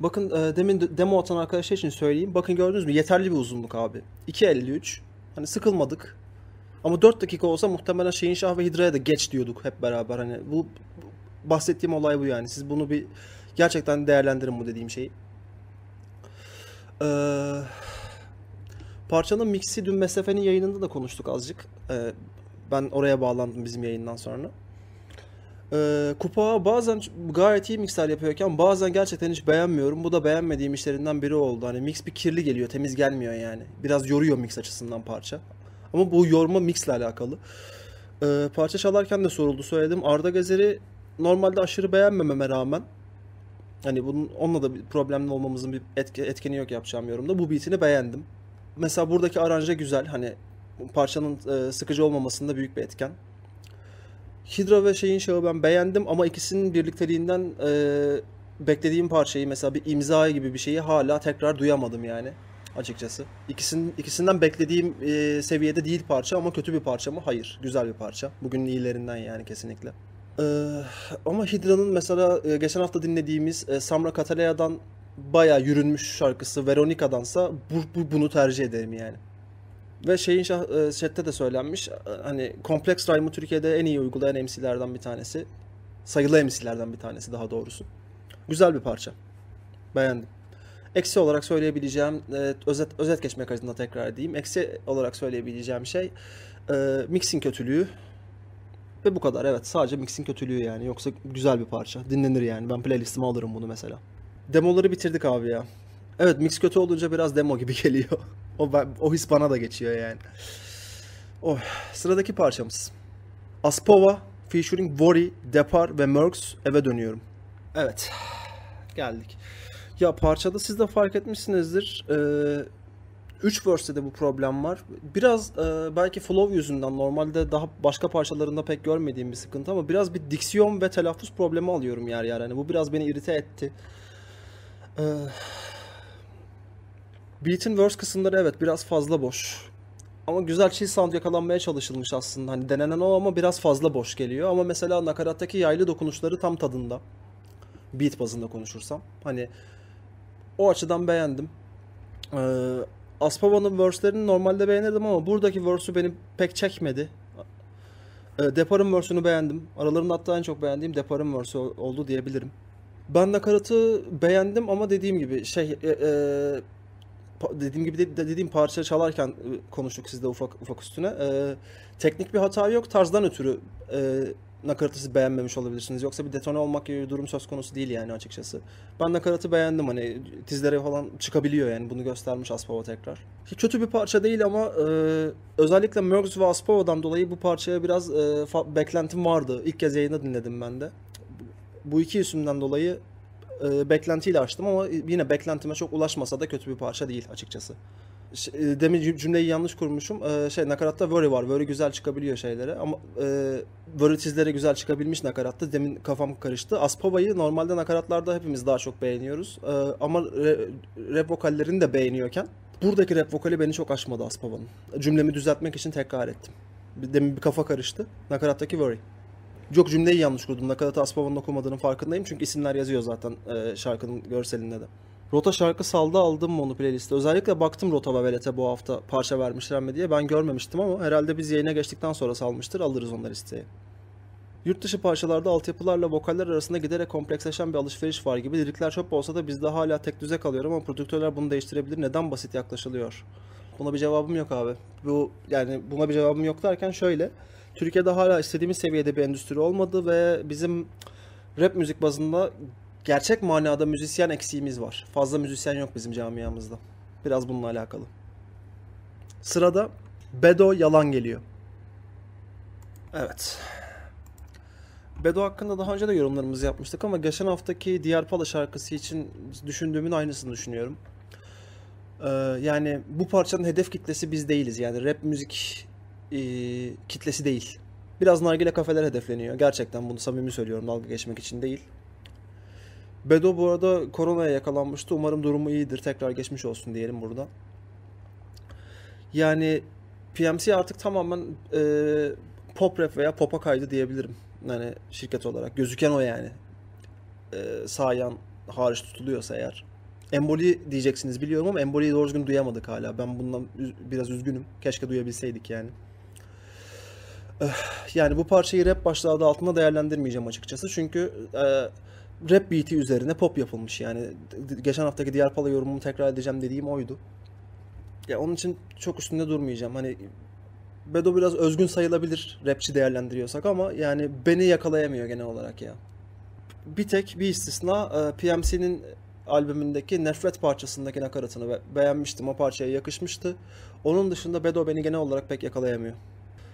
Bakın e, demin de, demo atan arkadaşlar için söyleyeyim. Bakın gördünüz mü? Yeterli bir uzunluk abi. iki elli üç. Hani sıkılmadık. Ama dört dakika olsa muhtemelen şeyin şah ve Hidra'ya da geç diyorduk hep beraber. Hani bu, bu bahsettiğim olay bu yani. Siz bunu bir gerçekten değerlendirin bu dediğim şeyi. Ee, parçanın mix'i dün Mesafe'nin yayınında da konuştuk azıcık. Ee, ben oraya bağlandım bizim yayından sonra. Ee, Kupa bazen gayet iyi mixler yapıyorken bazen gerçekten hiç beğenmiyorum. Bu da beğenmediğim işlerinden biri oldu. Hani mix bir kirli geliyor, temiz gelmiyor yani. Biraz yoruyor mix açısından parça. Ama bu yorma mixle alakalı. Ee, parça çalarken de soruldu, söyledim. Arda Gezer'i normalde aşırı beğenmememe rağmen, hani bunun onunla da bir problemli olmamızın bir etki, etkeni yok yapacağım yorumda. Bu beatini beğendim. Mesela buradaki aranje güzel. Hani parçanın e, sıkıcı olmamasında büyük bir etken. Hidra ve şeyin şahı ben beğendim ama ikisinin birlikteliğinden e, beklediğim parçayı, mesela bir imza gibi bir şeyi hala tekrar duyamadım yani açıkçası. İkisinin, ikisinden beklediğim e, seviyede değil parça, ama kötü bir parça mı? Hayır. Güzel bir parça. Bugünün iyilerinden yani kesinlikle. Ee, ama Hidra'nın mesela e, geçen hafta dinlediğimiz e, Samra Kataleya'dan bayağı yürünmüş şarkısı Veronica'dansa bu, bu, bunu tercih ederim yani. Ve şeyin şah, chatte de söylenmiş, hani kompleks rhyme'ı Türkiye'de en iyi uygulayan M C'lerden bir tanesi. Sayılı M C'lerden bir tanesi daha doğrusu. Güzel bir parça. Beğendim. Eksi olarak söyleyebileceğim, e, özet, özet geçmek açısından tekrar edeyim. Eksi olarak söyleyebileceğim şey e, mixin kötülüğü. Ve bu kadar, evet. Sadece mixin kötülüğü yani. Yoksa güzel bir parça. Dinlenir yani. Ben playlistime alırım bunu mesela. Demoları bitirdik abi ya. Evet, mix kötü olunca biraz demo gibi geliyor. O, ben, o his bana da geçiyor yani. Oh, sıradaki parçamız Aspova featuring Worry, Depar ve Merks, Eve Dönüyorum. Evet. Geldik. Ya parçada siz de fark etmişsinizdir. Ee, üç verse'de de bu problem var. Biraz e, belki flow yüzünden, normalde daha başka parçalarında pek görmediğim bir sıkıntı, ama biraz bir diksiyon ve telaffuz problemi alıyorum yer yer. Yani bu biraz beni irite etti. Ee, Beat'in verse kısımları evet biraz fazla boş. Ama güzel chill sound yakalanmaya çalışılmış aslında. Hani denenen o, ama biraz fazla boş geliyor. Ama mesela nakarattaki yaylı dokunuşları tam tadında. Beat bazında konuşursam. Hani o açıdan beğendim. Ee, Aspova'nın verse'lerini normalde beğenirdim ama buradaki verse'ü beni pek çekmedi. Ee, Depar'ın verse'ünü beğendim. Aralarında hatta en çok beğendiğim Depar'ın verse'ü oldu diyebilirim. Ben nakaratı beğendim ama dediğim gibi şey... E, e, Dediğim gibi de, dediğim parça çalarken konuştuk sizde ufak ufak üstüne. Ee, teknik bir hata yok. Tarzdan ötürü e, nakaratı siz beğenmemiş olabilirsiniz. Yoksa bir detone olmak gibi bir durum söz konusu değil yani açıkçası. Ben nakaratı beğendim. Hani tizlere falan çıkabiliyor yani. Bunu göstermiş Aspova tekrar. Hiç kötü bir parça değil ama e, özellikle Merks ve Aspova'dan dolayı bu parçaya biraz e, beklentim vardı. İlk kez yayında dinledim ben de. Bu iki isimden dolayı beklentiyle açtım ama yine beklentime çok ulaşmasa da kötü bir parça değil açıkçası. Demin cümleyi yanlış kurmuşum. Şey, nakaratta Worry var. Worry güzel çıkabiliyor şeylere ama Worry tizlere güzel çıkabilmiş nakaratta. Demin kafam karıştı. Aspova'yı normalde nakaratlarda hepimiz daha çok beğeniyoruz. Ama rap vokallerini de beğeniyorken buradaki rap vokali beni çok aşmadı Aspova'nın. Cümlemi düzeltmek için tekrar ettim. Demin bir kafa karıştı. Nakarattaki Worry. Yok, cümleyi yanlış kurdum. Nakaratı Aspova'nın okumadığının farkındayım. Çünkü isimler yazıyor zaten e, şarkının görselinde de. Rota şarkı saldı, aldım mı onu playliste? Özellikle baktım Rota ve Velet'e bu hafta parça vermişler mi diye. Ben görmemiştim ama herhalde biz yayına geçtikten sonra salmıştır. Alırız onları listeye. Yurt dışı parçalarda altyapılarla vokaller arasında giderek kompleksleşen bir alışveriş var gibi. Lirikler çöp olsa da bizde hala tek düze kalıyor ama prodüktörler bunu değiştirebilir. Neden basit yaklaşılıyor? Buna bir cevabım yok abi. Bu yani buna bir cevabım yok derken şöyle... Türkiye'de hala istediğimiz seviyede bir endüstri olmadı ve bizim rap müzik bazında gerçek manada müzisyen eksiğimiz var. Fazla müzisyen yok bizim camiamızda. Biraz bununla alakalı. Sırada Bedo Yalan geliyor. Evet. Bedo hakkında daha önce de yorumlarımızı yapmıştık ama geçen haftaki Diğer Pala şarkısı için düşündüğümün aynısını düşünüyorum. Ee, yani bu parçanın hedef kitlesi biz değiliz. Yani rap müzik... E, kitlesi değil. Biraz nargile kafeler hedefleniyor. Gerçekten bunu samimi söylüyorum, dalga geçmek için değil. Bedo bu arada koronaya yakalanmıştı. Umarım durumu iyidir. Tekrar geçmiş olsun diyelim burada. Yani P M C artık tamamen e, pop rap veya pop'a kaydı diyebilirim. Yani şirket olarak. Gözüken o yani. E, Sayan hariç tutuluyorsa eğer. Emboli diyeceksiniz biliyorum ama Emboli'yi doğru düzgün duyamadık hala. Ben bundan biraz üzgünüm. Keşke duyabilseydik yani. Yani bu parçayı rap başlığı adı altında değerlendirmeyeceğim açıkçası. Çünkü e, rap beat'i üzerine pop yapılmış yani. Geçen haftaki diğer pala yorumumu tekrar edeceğim dediğim oydu. Ya onun için çok üstünde durmayacağım. Hani Bedo biraz özgün sayılabilir rapçi değerlendiriyorsak ama yani beni yakalayamıyor genel olarak ya. Bir tek bir istisna P M C'nin albümündeki Nefret parçasındaki nakaratını be beğenmiştim. O parçaya yakışmıştı. Onun dışında Bedo beni genel olarak pek yakalayamıyor.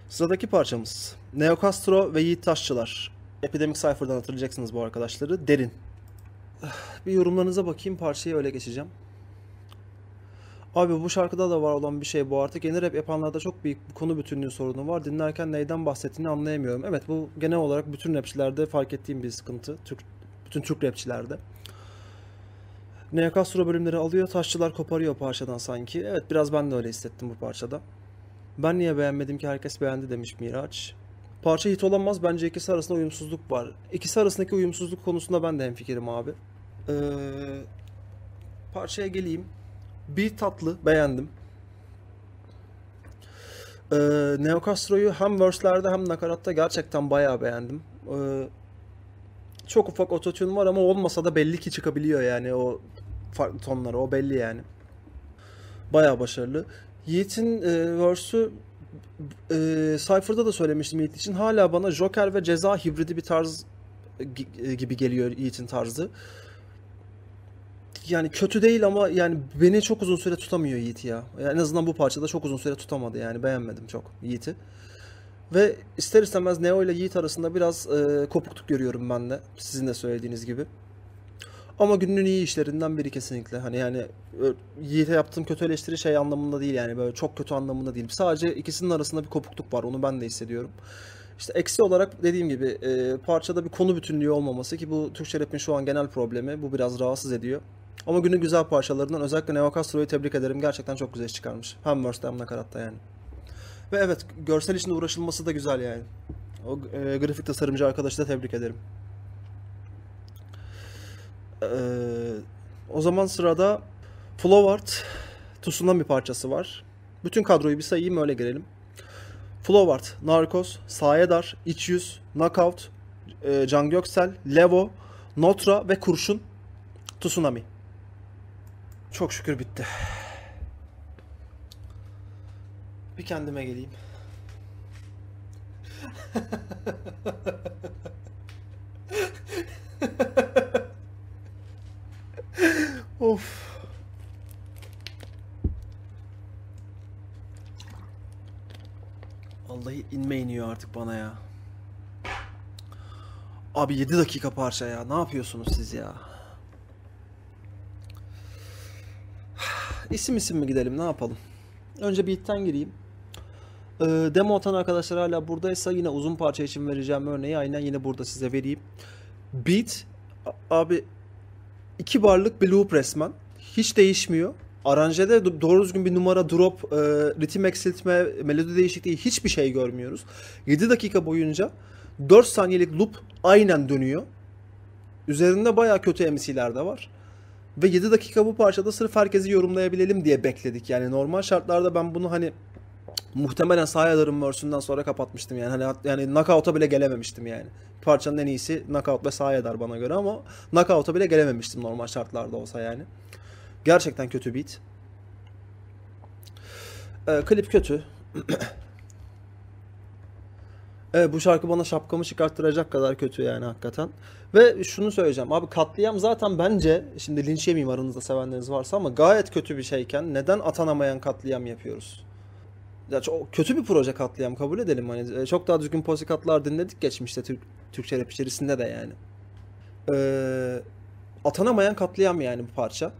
Sıradaki parçamız Neokastro ve Yiğit Taşçılar. Epidemic Cypher'dan hatırlayacaksınız bu arkadaşları. Derin. Bir yorumlarınıza bakayım, parçayı öyle geçeceğim. Abi bu şarkıda da var olan bir şey bu artık. Yeni rap yapanlarda çok büyük bir konu bütünlüğü sorunu var. Dinlerken neyden bahsettiğini anlayamıyorum. Evet, bu genel olarak bütün rapçilerde fark ettiğim bir sıkıntı. Türk, bütün Türk rapçilerde. Neokastro bölümleri alıyor, Taşçılar koparıyor parçadan sanki. Evet, biraz ben de öyle hissettim bu parçada. Ben niye beğenmedim ki, herkes beğendi demiş Miraç. Parça hit olamaz, bence ikisi arasında uyumsuzluk var. İkisi arasındaki uyumsuzluk konusunda ben de hemfikirim abi. Ee, parçaya geleyim. Bir tatlı, beğendim. Ee, Neokastro'yu hem verse'lerde hem nakaratta gerçekten bayağı beğendim. Ee, çok ufak ototune var ama olmasa da belli ki çıkabiliyor yani o farklı tonları, o belli yani. Bayağı başarılı. Yiğit'in e, verse'ü e, Cypher'da da söylemiştim Yiğit için. Hala bana Joker ve Ceza hibridi bir tarz e, gibi geliyor Yiğit'in tarzı. Yani kötü değil ama yani beni çok uzun süre tutamıyor Yiğit ya. Yani en azından bu parçada çok uzun süre tutamadı yani, beğenmedim çok Yiğit'i. Ve ister istemez Neo ile Yiğit arasında biraz e, kopukluk görüyorum ben de, sizin de söylediğiniz gibi. Ama günün iyi işlerinden biri kesinlikle. Hani yani Yiğit'e yaptığım kötü eleştiri şey anlamında değil yani, böyle çok kötü anlamında değil. Sadece ikisinin arasında bir kopukluk var, onu ben de hissediyorum. İşte eksi olarak dediğim gibi e, parçada bir konu bütünlüğü olmaması ki bu Türkçe rap'in şu an genel problemi. Bu biraz rahatsız ediyor. Ama günün güzel parçalarından özellikle Neokastro'yu tebrik ederim. Gerçekten çok güzel çıkarmış. Hem verse'de hem nakaratta yani. Ve evet, görsel içinde uğraşılması da güzel yani. O e, grafik tasarımcı arkadaşı da tebrik ederim. Ee, o zaman sırada Flawart, Tsunami parçası var. Bütün kadroyu bir sayayım öyle gelelim. Flawart, Narkoz, Sayedar, İçyüz, Knock Out, e, Can Göksel, Lewo, Notra ve Kurşun, Tsunami. Çok şükür bitti. Bir kendime geleyim. Of. Vallahi inme iniyor artık bana ya. Abi yedi dakika parça ya. Ne yapıyorsunuz siz ya? İsim isim mi gidelim, ne yapalım? Önce beat'ten gireyim. Ee, demo atan arkadaşlar hala buradaysa yine uzun parça için vereceğim örneği aynen yine burada size vereyim. Beat abi iki barlık bir loop resmen. Hiç değişmiyor. Aranjede doğru düzgün bir numara, drop, e, ritim eksiltme, melodi değişikliği hiçbir şey görmüyoruz. yedi dakika boyunca dört saniyelik loop aynen dönüyor. Üzerinde bayağı kötü M C'ler de var. Ve yedi dakika bu parçada sırf herkesi yorumlayabilelim diye bekledik. Yani normal şartlarda ben bunu hani muhtemelen Sayedar'ın verse'ünden sonra kapatmıştım. Yani hani yani Knockout'a bile gelememiştim yani. Parçanın en iyisi Knockout ve Sayedar bana göre ama Knockout'a bile gelememiştim normal şartlarda olsa yani. Gerçekten kötü beat. Ee, klip kötü. Evet, bu şarkı bana şapkamı çıkarttıracak kadar kötü yani hakikaten. Ve şunu söyleyeceğim abi, katliam zaten bence, şimdi linç yemeyeyim aranızda sevenleriniz varsa ama gayet kötü bir şeyken neden atanamayan katliam yapıyoruz? Ya çok kötü bir proje katliam, kabul edelim hani, çok daha düzgün posikatlar dinledik geçmişte Türk, Türkçe rap içerisinde de yani. Ee, atanamayan katliam yani bu parça.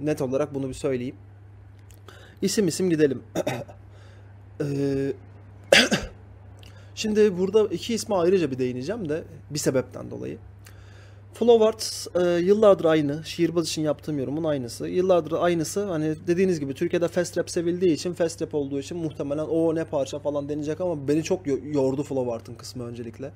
Net olarak bunu bir söyleyeyim. İsim isim gidelim. Eee... Şimdi burada iki isme ayrıca bir değineceğim de bir sebepten dolayı. Flawart e, yıllardır aynı. Şiirbaz için yaptığım yorumun aynısı. Yıllardır aynısı. Hani dediğiniz gibi Türkiye'de fast rap sevildiği için, fast rap olduğu için muhtemelen o ne parça falan denecek ama beni çok yordu Flawart'ın kısmı öncelikle.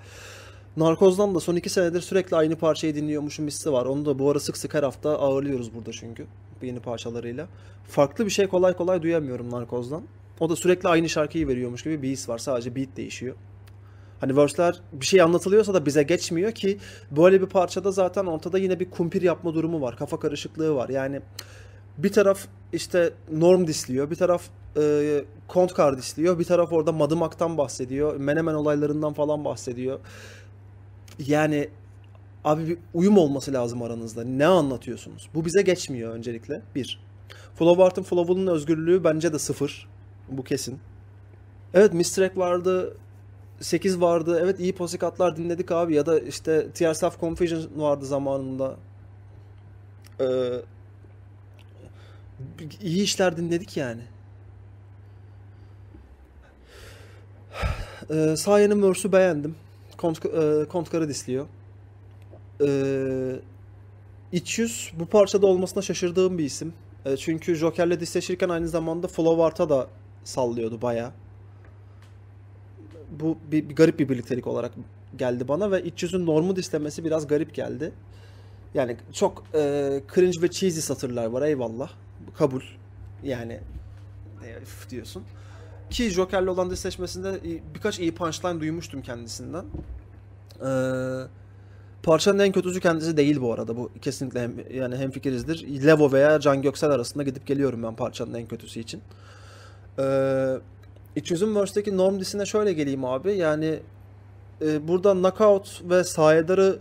Narkoz'dan da son iki senedir sürekli aynı parçayı dinliyormuşum hissi var. Onu da bu ara sık sık her hafta ağırlıyoruz burada çünkü. Yeni parçalarıyla. Farklı bir şey kolay kolay duyamıyorum Narkoz'dan. O da sürekli aynı şarkıyı veriyormuş gibi bir his var. Sadece beat değişiyor. Hani verse'ler bir şey anlatılıyorsa da bize geçmiyor ki böyle bir parçada zaten ortada yine bir kumpir yapma durumu var. Kafa karışıklığı var. Yani bir taraf işte norm disliyor, bir taraf e, kontkar disliyor, bir taraf orada madımaktan bahsediyor, menemen olaylarından falan bahsediyor. Yani abi bir uyum olması lazım aranızda. Ne anlatıyorsunuz? Bu bize geçmiyor öncelikle. Bir. Flawart'ın Flow'un özgürlüğü bence de sıfır. Bu kesin. Evet Mistrek vardı. sekiz vardı. Evet iyi posikatlar dinledik abi. Ya da işte Tears of Confusion vardı zamanında. Ee, iyi işler dinledik yani. Ee, Saye'nin verse'ü beğendim. Kont, e, Kontkar'ı disliyor. Ee, İçyüz bu parçada olmasına şaşırdığım bir isim. Ee, çünkü Joker'le disleşirken aynı zamanda Flawart'a da sallıyordu bayağı. Bu bir, bir garip bir birliktelik olarak geldi bana ve İçyüz'ün normu dislemesi biraz garip geldi. Yani çok e, cringe ve cheesy satırlar var eyvallah. Kabul. Yani e, diyorsun. Ki Joker'le olan disleşmesinde birkaç iyi punchline duymuştum kendisinden. Eee Parçanın en kötüsü kendisi değil bu arada. Bu kesinlikle hem, yani hemfikirizdir. Lewo veya Can Göksel arasında gidip geliyorum ben parçanın en kötüsü için. Ee, İçyüz'ün verse'deki norm disine şöyle geleyim abi. Yani e, buradan Knock Out ve Sayedar'ı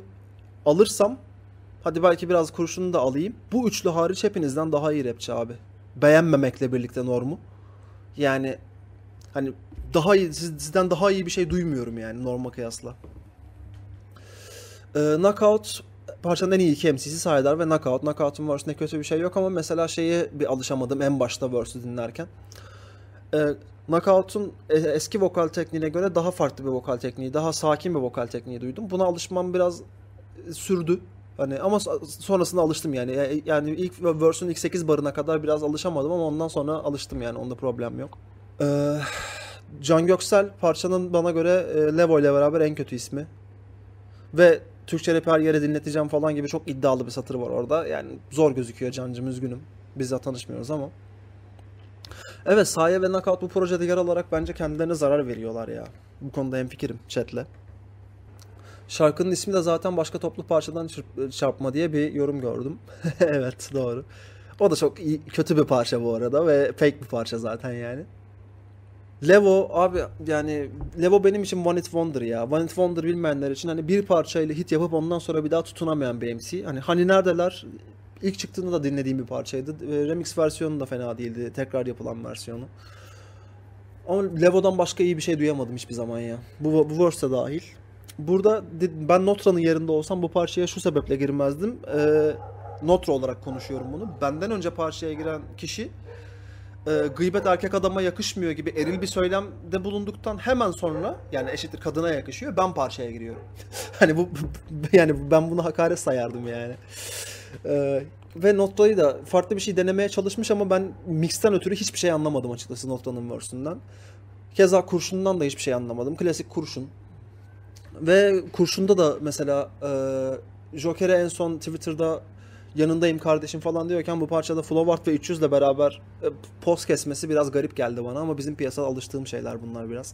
alırsam hadi belki biraz Kurşun'u da alayım. Bu üçlü hariç hepinizden daha iyi rapçi abi. Beğenmemekle birlikte normu. Yani hani daha iyi, sizden daha iyi bir şey duymuyorum yani norma kıyasla. Ee, Knockout parçanın en iyi iki M C'si Sayedar ve Knockout. Knockout'un verse'ünde kötü bir şey yok ama mesela şeye bir alışamadım en başta verse'ü dinlerken. Ee, Knockout'un eski vokal tekniğine göre daha farklı bir vokal tekniği, daha sakin bir vokal tekniği duydum. Buna alışmam biraz sürdü. Hani ama sonrasında alıştım yani. Yani ilk verse'ün ilk sekiz barına kadar biraz alışamadım ama ondan sonra alıştım yani. Onda problem yok. Ee, Can Göksel parçanın bana göre e, Lewo ile beraber en kötü ismi. Ve Türkçe rap her yere dinleteceğim falan gibi çok iddialı bir satır var orada. Yani zor gözüküyor Cancım, üzgünüm. Biz de tanışmıyoruz ama. Evet, Saye ve Knock Out bu projede yer alarak bence kendilerine zarar veriyorlar ya. Bu konuda hemfikirim chatle. Şarkının ismi de zaten başka toplu parçadan çarpma diye bir yorum gördüm. Evet, doğru. O da çok iyi, kötü bir parça bu arada ve fake bir parça zaten yani. Lewo abi yani Lewo benim için One It Wonder ya. One It Wonder bilmeyenler için hani bir parçayla hit yapıp ondan sonra bir daha tutunamayan bir M C. Hani hani neredeler? İlk çıktığında da dinlediğim bir parçaydı. Remix versiyonu da fena değildi. Tekrar yapılan versiyonu. Ama Lewo'dan başka iyi bir şey duyamadım hiçbir zaman ya. Bu, bu verse dahil. Burada ben Notra'nın yerinde olsam bu parçaya şu sebeple girmezdim. Ee, Notra olarak konuşuyorum bunu. Benden önce parçaya giren kişi E, gıybet erkek adama yakışmıyor gibi eril bir söylemde bulunduktan hemen sonra yani eşittir kadına yakışıyor, ben parçaya giriyorum. Hani bu yani ben bunu hakaret sayardım yani. E, ve Notra'yı da farklı bir şey denemeye çalışmış ama ben mix'ten ötürü hiçbir şey anlamadım açıkçası Notra'nın verse'ünden. Keza Kurşun'dan da hiçbir şey anlamadım. Klasik Kurşun. Ve Kurşun'da da mesela e, Joker'e en son Twitter'da yanındayım kardeşim falan diyorken bu parçada Flawart ve üç yüz ile beraber e, poz kesmesi biraz garip geldi bana ama bizim piyasada alıştığım şeyler bunlar biraz.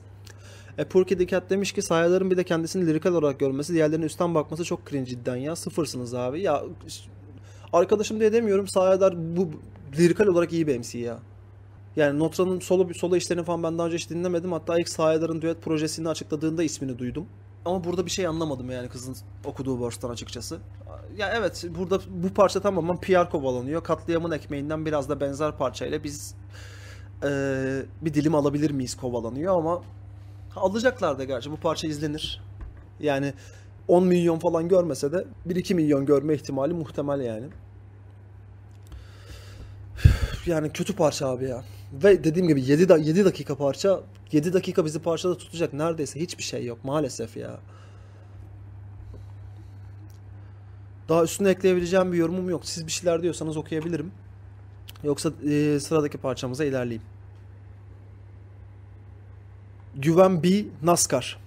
E, Purki Dikkat demiş ki Sayedar'ın bir de kendisini lirikal olarak görmesi, diğerlerine üstten bakması çok cringe cidden ya. Sıfırsınız abi. Ya arkadaşım diye demiyorum, Sayedar bu lirikal olarak iyi bir M C ya. Yani Notra'nın solo, solo işlerini falan ben daha önce hiç dinlemedim. Hatta ilk Sayedar'ın düet projesini açıkladığında ismini duydum. Ama burada bir şey anlamadım yani kızın okuduğu verse'den açıkçası. Ya evet, burada bu parça tamamen P R kovalanıyor. Katliamın ekmeğinden biraz da benzer parçayla biz e, bir dilim alabilir miyiz kovalanıyor ama alacaklar da gerçi, bu parça izlenir. Yani on milyon falan görmese de bir iki milyon görme ihtimali muhtemel yani. Yani kötü parça abi ya. Ve dediğim gibi yedi dakika parça, yedi dakika bizi parçada tutacak neredeyse hiçbir şey yok maalesef ya. Daha üstüne ekleyebileceğim bir yorumum yok. Siz bir şeyler diyorsanız okuyabilirim. Yoksa e, sıradaki parçamıza ilerleyeyim. Güven B. NASCAR.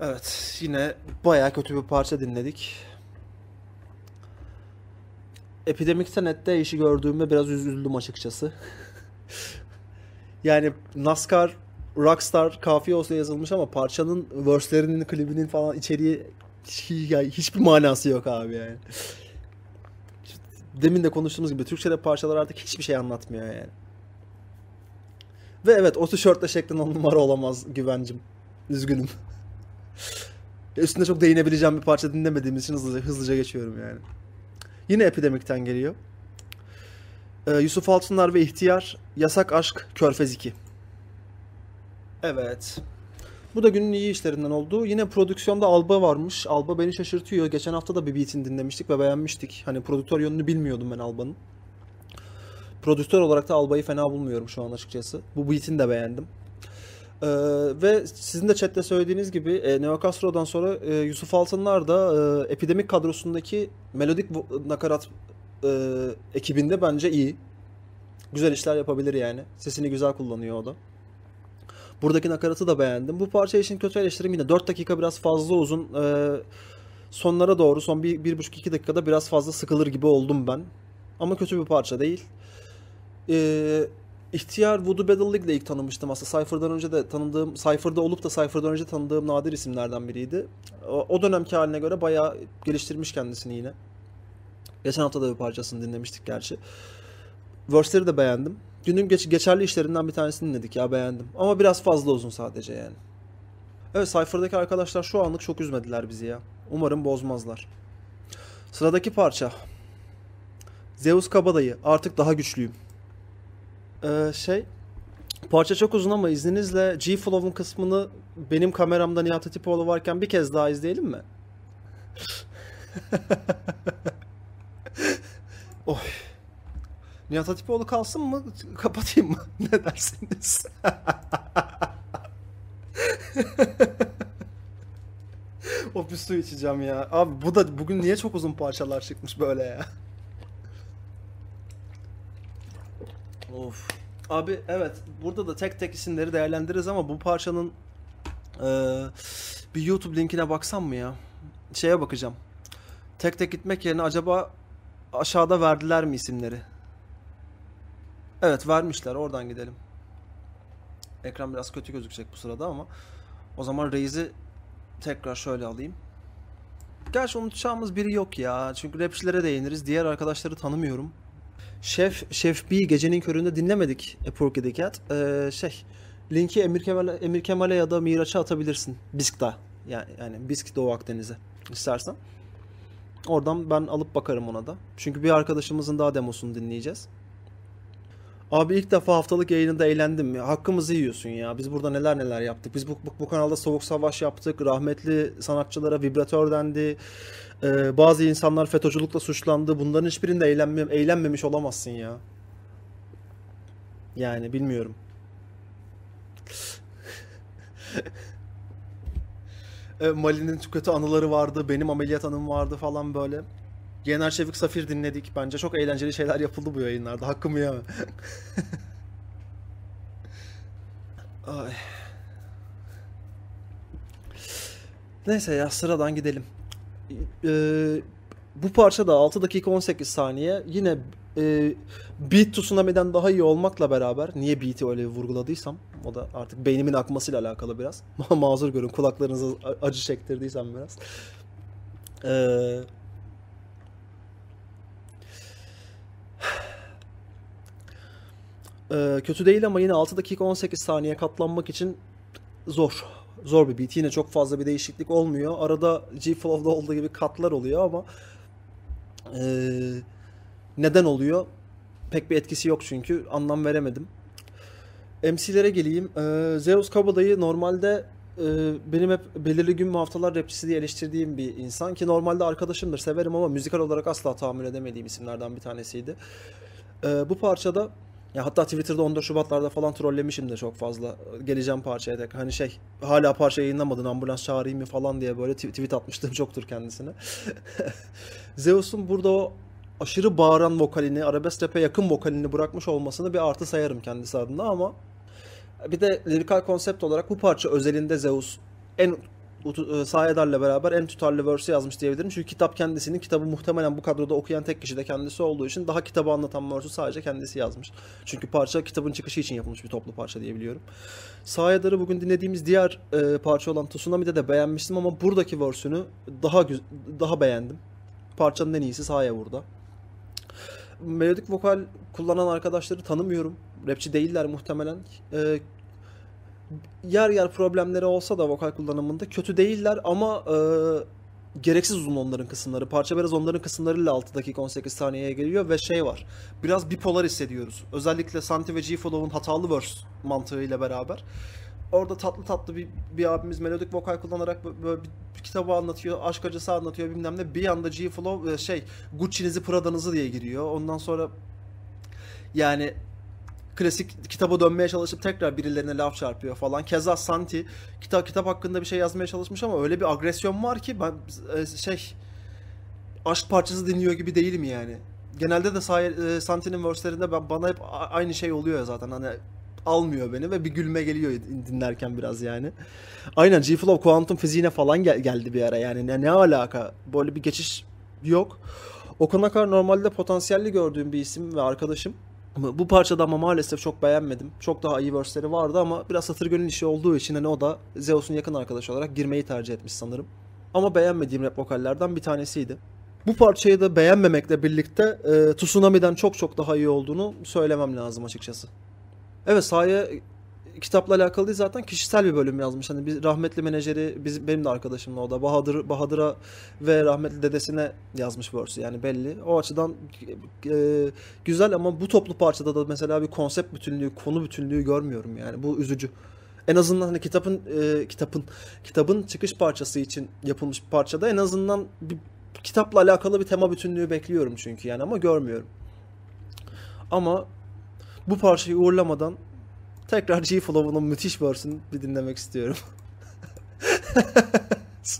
Evet, yine bayağı kötü bir parça dinledik. Epidemik Senet'te işi gördüğümde biraz üzüldüm açıkçası. Yani NASCAR, Rockstar kafiye olsa yazılmış ama parçanın verse'lerinin, klibinin falan içeriği yani hiçbir manası yok abi yani. Demin de konuştuğumuz gibi Türkçe rap parçalar artık hiçbir şey anlatmıyor yani. Ve evet, o tişörtle şeklin on numara olamaz Güvencim. Üzgünüm. Üstünde çok değinebileceğim bir parça dinlemediğimiz için hızlıca, hızlıca geçiyorum yani. Yine Epidemik'ten geliyor. Ee, Yusuf Altınlar ve İhtiyar, Yasak Aşk, Körfez iki. Evet. Bu da günün iyi işlerinden oldu. Yine prodüksiyonda Alba varmış. Alba beni şaşırtıyor. Geçen hafta da bir beat'ini dinlemiştik ve beğenmiştik. Hani prodüktör yönünü bilmiyordum ben Alba'nın. Prodüktör olarak da Alba'yı fena bulmuyorum şu an açıkçası. Bu beat'ini de beğendim. Ee, ve sizin de chatte söylediğiniz gibi e, Neokastro'dan sonra e, Yusuf Altınlar da e, Epidemik kadrosundaki melodik nakarat e, ekibinde bence iyi. Güzel işler yapabilir yani. Sesini güzel kullanıyor o da. Buradaki nakaratı da beğendim. Bu parça için kötü eleştirim yine dört dakika biraz fazla uzun. Ee, sonlara doğru, son bir buçuk iki dakikada biraz fazla sıkılır gibi oldum ben. Ama kötü bir parça değil. Ee, İhtiyar Voodoo Battle League ile ilk tanımıştım aslında. Cypher'dan önce de tanıdığım, Cypher'da olup da Cypher'dan önce tanıdığım nadir isimlerden biriydi. O, o dönemki haline göre bayağı geliştirmiş kendisini yine. Geçen hafta da bir parçasını dinlemiştik gerçi. Verse'leri de beğendim. Günün geç, geçerli işlerinden bir tanesini dinledik ya, beğendim. Ama biraz fazla uzun sadece yani. Evet, Cypher'daki arkadaşlar şu anlık çok üzmediler bizi ya. Umarım bozmazlar. Sıradaki parça. Zeus Kabadayı, Artık Daha Güçlüyüm. Ee, şey, parça çok uzun ama izninizle G-Flow'un kısmını benim kameramda Nihat Hatipoğlu varken bir kez daha izleyelim mi? Oy. Nihat Hatipoğlu kalsın mı? Kapatayım mı? Ne dersiniz? O bir su içeceğim ya. Abi bu da bugün niye çok uzun parçalar çıkmış böyle ya? Of. Abi evet, burada da tek tek isimleri değerlendiririz ama bu parçanın e, bir YouTube linkine baksam mı ya? Şeye bakacağım. Tek tek gitmek yerine acaba aşağıda verdiler mi isimleri? Evet, vermişler, oradan gidelim. Ekran biraz kötü gözükecek bu sırada ama o zaman Reis'i tekrar şöyle alayım. Gerçi unutacağımız biri yok ya, çünkü rapçilere değiniriz, diğer arkadaşları tanımıyorum. Şef, Şef B gecenin köründe dinlemedik Porky the Cat. Ee, şey, linki Emir Kemal'e Emir Kemal'e ya da Miraç'a atabilirsin. Bisk'ta yani, yani Bisk Doğu Akdeniz'e istersen. Oradan ben alıp bakarım ona da. Çünkü bir arkadaşımızın daha demosunu dinleyeceğiz. Abi ilk defa haftalık yayınında eğlendim ya. Hakkımızı yiyorsun ya. Biz burada neler neler yaptık. Biz bu, bu, bu kanalda soğuk savaş yaptık. Rahmetli sanatçılara vibratör dendi. Ee, bazı insanlar FETÖ'cülükle suçlandı. Bunların hiçbirinde eğlenmem, eğlenmemiş olamazsın ya. Yani bilmiyorum. e, Mali'nin kötü anıları vardı. Benim ameliyat anım vardı falan böyle. Yener Şevik Safir dinledik. Bence çok eğlenceli şeyler yapıldı bu yayınlarda. Hakkımı ya. Ay. Neyse ya, sıradan gidelim. Ee, bu parça da altı dakika on sekiz saniye. Yine e, beat Tsunami'den daha iyi olmakla beraber, niye beat'i öyle vurguladıysam o da artık beynimin akmasıyla alakalı biraz. Mazur görün, kulaklarınızı acı çektirdiysem biraz. Eee Kötü değil ama yine altı dakika on sekiz saniye katlanmak için zor. Zor bir beat. Yine çok fazla bir değişiklik olmuyor. Arada G-Flow'da olduğu gibi katlar oluyor ama e, neden oluyor? Pek bir etkisi yok çünkü. Anlam veremedim. M C'lere geleyim. E, Zeus Kabadayı normalde e, benim hep belirli gün ve haftalar rapçisi diye eleştirdiğim bir insan. Ki normalde arkadaşımdır, severim ama müzikal olarak asla tahammül edemediğim isimlerden bir tanesiydi. E, bu parçada Ya hatta Twitter'da on dört Şubatlarda falan trollemişim de çok fazla. Geleceğim parçaya tek. Hani şey, hala parça yayınlamadın, ambulans çağırayım mı falan diye böyle tweet atmıştım çoktur kendisine. Zeus'un burada o aşırı bağıran vokalini, arabesk rap'e yakın vokalini bırakmış olmasını bir artı sayarım kendisi adına, ama bir de lirikal konsept olarak bu parça özelinde Zeus en Sayedar'la beraber en tutarlı verse'ü yazmış diyebilirim. Çünkü kitap kendisinin, kitabı muhtemelen bu kadroda okuyan tek kişi de kendisi olduğu için daha kitabı anlatan verse'ü sadece kendisi yazmış. Çünkü parça kitabın çıkışı için yapılmış bir toplu parça diyebiliyorum. Sayedar'ı bugün dinlediğimiz diğer e, parça olan Tsunami'de de beğenmiştim ama buradaki verse'ünü daha daha beğendim. Parçanın en iyisi Saye burada. Melodik vokal kullanan arkadaşları tanımıyorum. Rapçi değiller muhtemelen. E, Yer yer problemleri olsa da vokal kullanımında kötü değiller ama e, gereksiz uzun onların kısımları. Parça biraz onların kısımlarıyla altı dakika on sekiz saniyeye geliyor ve şey var, biraz bipolar hissediyoruz. Özellikle Santi ve G-Flow'un hatalı verse mantığıyla beraber. Orada tatlı tatlı bir, bir abimiz melodik vokal kullanarak böyle bir, bir kitabı anlatıyor, aşk acısı anlatıyor bilmem ne. Bir anda G-Flow şey, Gucci'nizi Prada'nızı diye giriyor. Ondan sonra yani... klasik kitaba dönmeye çalışıp tekrar birilerine laf çarpıyor falan. Keza Santi kitap kitap hakkında bir şey yazmaya çalışmış ama öyle bir agresyon var ki ben şey, aşk parçası dinliyor gibi değilim yani. Genelde de Santi'nin verse'lerinde ben, bana hep aynı şey oluyor zaten, hani almıyor beni ve bir gülme geliyor dinlerken biraz yani. Aynen G-Flow kuantum fiziğine falan gel geldi bir ara yani, ne, ne alaka, böyle bir geçiş yok. Okan Akar normalde potansiyelli gördüğüm bir isim ve arkadaşım. Bu parçada ama maalesef çok beğenmedim. Çok daha iyi verse'leri vardı ama biraz satır gönül işi olduğu için hani o da Zeus'un yakın arkadaşı olarak girmeyi tercih etmiş sanırım. Ama beğenmediğim rap vokallerden bir tanesiydi. Bu parçayı da beğenmemekle birlikte e, Tsunami'den çok çok daha iyi olduğunu söylemem lazım açıkçası. Evet, Saye kitapla alakalı değil, zaten kişisel bir bölüm yazmış. Hani biz, rahmetli menajeri biz, benim de arkadaşımla, o da Bahadır, Bahadır'a ve rahmetli dedesine yazmış verse'ü yani belli. O açıdan e, güzel ama bu toplu parçada da mesela bir konsept bütünlüğü, konu bütünlüğü görmüyorum yani, bu üzücü. En azından hani kitabın e, kitabın kitabın çıkış parçası için yapılmış bir parçada en azından bir, kitapla alakalı bir tema bütünlüğü bekliyorum çünkü yani, ama görmüyorum. Ama bu parçayı uğurlamadan tekrar G-Flow'un müthiş verse'ünü bir dinlemek istiyorum.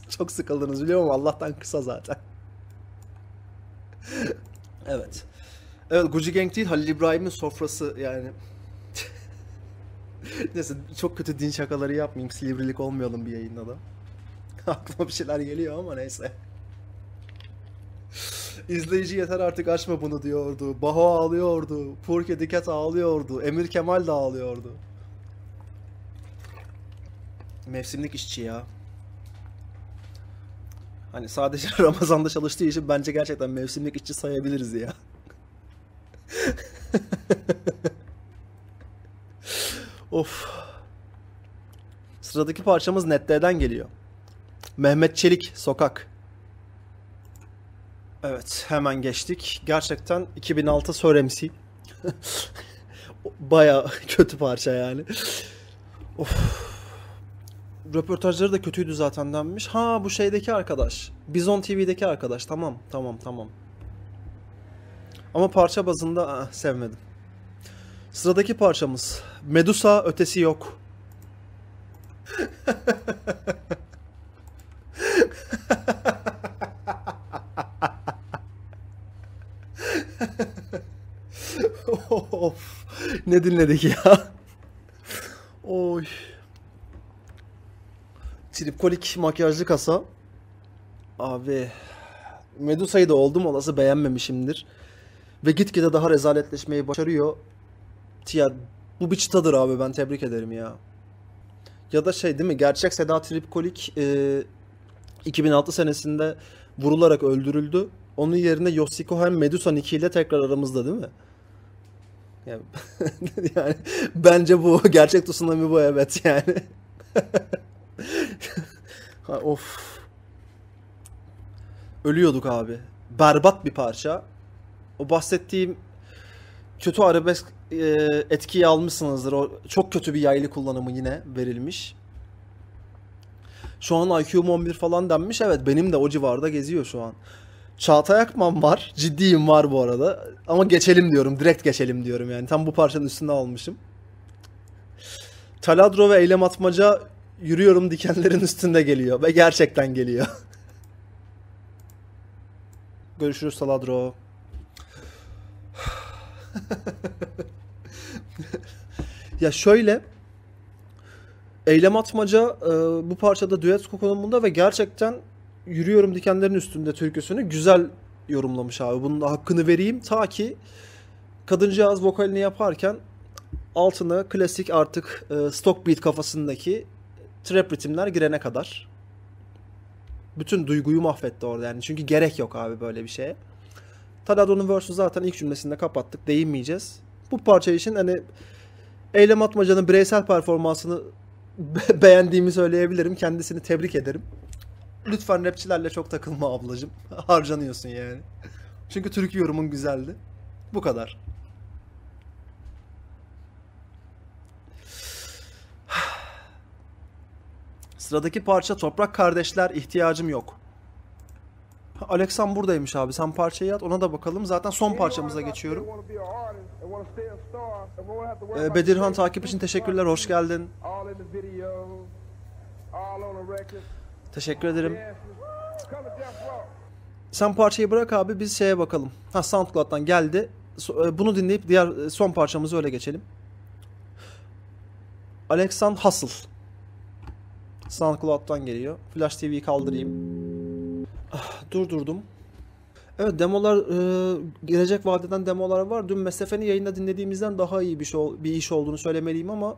Çok sıkıldınız biliyorum ama Allah'tan kısa zaten. Evet. Evet, Gucci Gang değil, Halil İbrahim'in sofrası yani. Neyse, çok kötü din şakaları yapmayayım. Silivrilik olmayalım bir yayında da. Aklıma bir şeyler geliyor ama neyse. İzleyici yeter artık açma bunu diyordu. Baho ağlıyordu. Purke Diket ağlıyordu. Emir Kemal de ağlıyordu. Mevsimlik işçi ya. Hani sadece Ramazan'da çalıştığı için bence gerçekten mevsimlik işçi sayabiliriz ya. Of. Sıradaki parçamız Nette'den geliyor. Mehmet Çelik, Sokak. Evet, hemen geçtik. Gerçekten iki bin altı Söremsi. Baya kötü parça yani. Of. Röportajları da kötüydü zaten denmiş. Ha, bu şeydeki arkadaş. Bizon T V'deki arkadaş. Tamam, tamam, tamam. Ama parça bazında ah, sevmedim. Sıradaki parçamız Medusa, Ötesi Yok. Of, ne dinledik ya. Oy. Tripkolik makyajlı kasa. Abi. Medusa'yı da oldum olası beğenmemişimdir. Ve gitgide daha rezaletleşmeyi başarıyor. Ya bu bir çıtadır abi, ben tebrik ederim ya. Ya da şey değil mi? Gerçek Seda Tripkolik e, iki bin altı senesinde vurularak öldürüldü. Onun yerine Yoshiko hem Medusa Nikki ile tekrar aramızda değil mi? Yani, yani bence bu gerçek Tsunami bu, evet yani. Ha, of. Ölüyorduk abi. Berbat bir parça. O bahsettiğim kötü arabesk e, etkiyi almışsınızdır. O çok kötü bir yaylı kullanımı yine verilmiş. Şu an I Q'm on bir falan denmiş. Evet, benim de o civarda geziyor şu an. Çağatay Akman var. Ciddiyim, var bu arada. Ama geçelim diyorum. Direkt geçelim diyorum yani. Tam bu parçanın üstüne almışım. Taladro ve Eylem Atmaca yürüyorum dikenlerin üstünde geliyor. Ve gerçekten geliyor. Görüşürüz Taladro. Ya şöyle, Eylem Atmaca e, bu parçada düet konumunda ve gerçekten yürüyorum dikenlerin üstünde türküsünü güzel yorumlamış abi. Bunun hakkını vereyim. Ta ki kadıncağız vokalini yaparken altına klasik artık e, stock beat kafasındaki trap ritimler girene kadar. Bütün duyguyu mahvetti orada yani. Çünkü gerek yok abi böyle bir şeye. Taladro'nun verse'ü zaten ilk cümlesinde kapattık. Değinmeyeceğiz. Bu parça için hani Eylem Atmaca'nın bireysel performansını be beğendiğimi söyleyebilirim. Kendisini tebrik ederim. Lütfen rapçilerle çok takılma ablacığım. Harcanıyorsun yani. Çünkü türkü yorumun güzeldi. Bu kadar. Sıradaki parça Toprak Kardeşler, ihtiyacım yok. Alexan buradaymış abi. Sen parçayı at, ona da bakalım. Zaten son parçamıza geçiyorum. Ee, Bedirhan takip için teşekkürler. Hoş geldin. Teşekkür ederim. Sen parçayı bırak abi, biz şeye bakalım. Ha, SoundCloud'dan geldi. Bunu dinleyip diğer son parçamızı öyle geçelim. Alexan Hassel. SoundCloud'dan geliyor. Flash T V'yi kaldırayım. Ah, durdurdum. Evet, demolar e, gelecek vadeden demolar var. Dün Mesefe'nin yayında dinlediğimizden daha iyi bir, şey, bir iş olduğunu söylemeliyim ama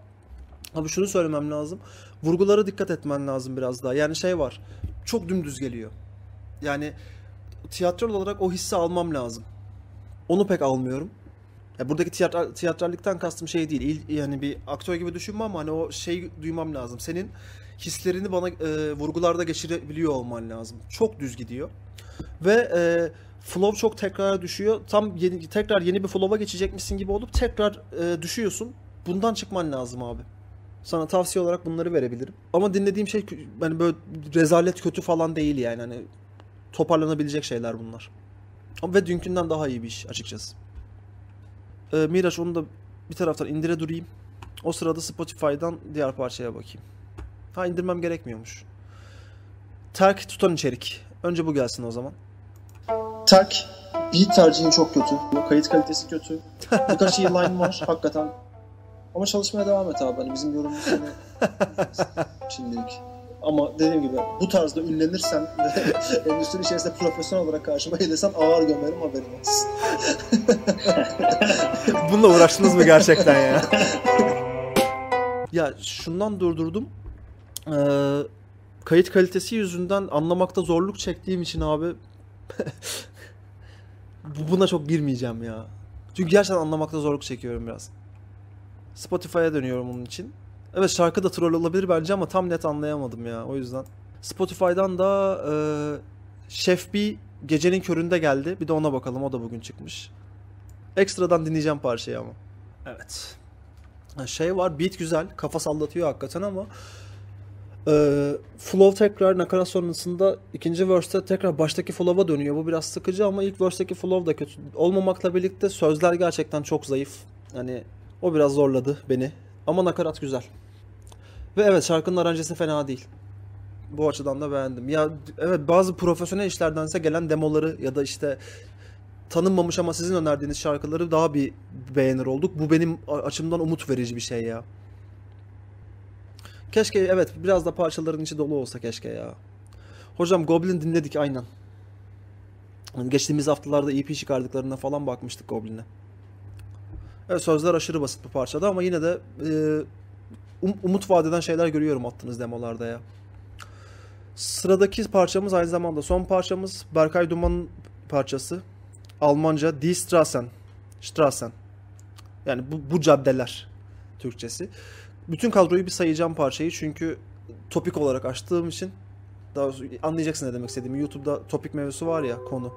abi şunu söylemem lazım. Vurgulara dikkat etmen lazım biraz daha. Yani şey var. Çok dümdüz geliyor. Yani tiyatral olarak o hissi almam lazım. Onu pek almıyorum. Yani buradaki tiyatral, tiyatrallikten kastım şey değil. İl, yani bir aktör gibi düşünme ama hani o şey duymam lazım. Senin hislerini bana e, vurgularda geçirebiliyor olman lazım. Çok düz gidiyor. Ve e, flow çok tekrara düşüyor. Tam yeni, tekrar yeni bir flow'a geçecekmişsin gibi olup tekrar e, düşüyorsun. Bundan çıkman lazım abi. Sana tavsiye olarak bunları verebilirim. Ama dinlediğim şey yani böyle rezalet kötü falan değil yani. Hani toparlanabilecek şeyler bunlar. Ve dünkünden daha iyi bir iş açıkçası. E, Miraç, onu da bir taraftan indire durayım. O sırada Spotify'dan diğer parçaya bakayım. Ha, indirmem gerekmiyormuş. Terk tutan içerik. Önce bu gelsin o zaman. Terk. Beat tercihin çok kötü. Kayıt kalitesi kötü. Birkaç iyi line var hakikaten. Ama çalışmaya devam et abi. Hani bizim yorumumuz şimdilik. Ama dediğim gibi bu tarzda ünlenirsen ve endüstri içerisinde profesyonel olarak karşıma gelirsen ağır gömerim, haberin olsun. Bununla uğraştınız mı gerçekten ya? Ya şundan durdurdum. Ee, kayıt kalitesi yüzünden anlamakta zorluk çektiğim için abi buna çok girmeyeceğim ya. Çünkü gerçekten anlamakta zorluk çekiyorum biraz. Spotify'a dönüyorum onun için. Evet, şarkı da troll olabilir bence ama tam net anlayamadım ya, o yüzden. Spotify'dan da e, Şef B gecenin köründe geldi. Bir de ona bakalım, o da bugün çıkmış. Ekstradan dinleyeceğim parçayı ama. Evet. Şey var, beat güzel. Kafa sallatıyor hakikaten ama Ee, flow tekrar nakarat sonrasında ikinci verse'te tekrar baştaki flow'a dönüyor. Bu biraz sıkıcı ama ilk verse'teki flow da kötü olmamakla birlikte sözler gerçekten çok zayıf. Hani o biraz zorladı beni. Ama nakarat güzel. Ve evet, şarkının aranjesi fena değil. Bu açıdan da beğendim. Ya evet, bazı profesyonel işlerdense gelen demoları ya da işte tanınmamış ama sizin önerdiğiniz şarkıları daha bir beğenir olduk. Bu benim açımdan umut verici bir şey ya. Keşke evet, biraz da parçaların içi dolu olsa keşke ya. Hocam Goblin dinledik aynen. Geçtiğimiz haftalarda E P çıkardıklarına falan bakmıştık Goblin'e. Evet, sözler aşırı basit bir parçada ama yine de e, umut vadeden şeyler görüyorum attığınız demolarda ya. Sıradaki parçamız aynı zamanda son parçamız. Berkay Duman'ın parçası. Almanca Die Straßen. Straßen. Yani bu, bu caddeler Türkçesi. Bütün kadroyu bir sayacağım parçayı çünkü topik olarak açtığım için daha anlayacaksın ne demek istediğimi. YouTube'da topik mevzusu var ya, konu.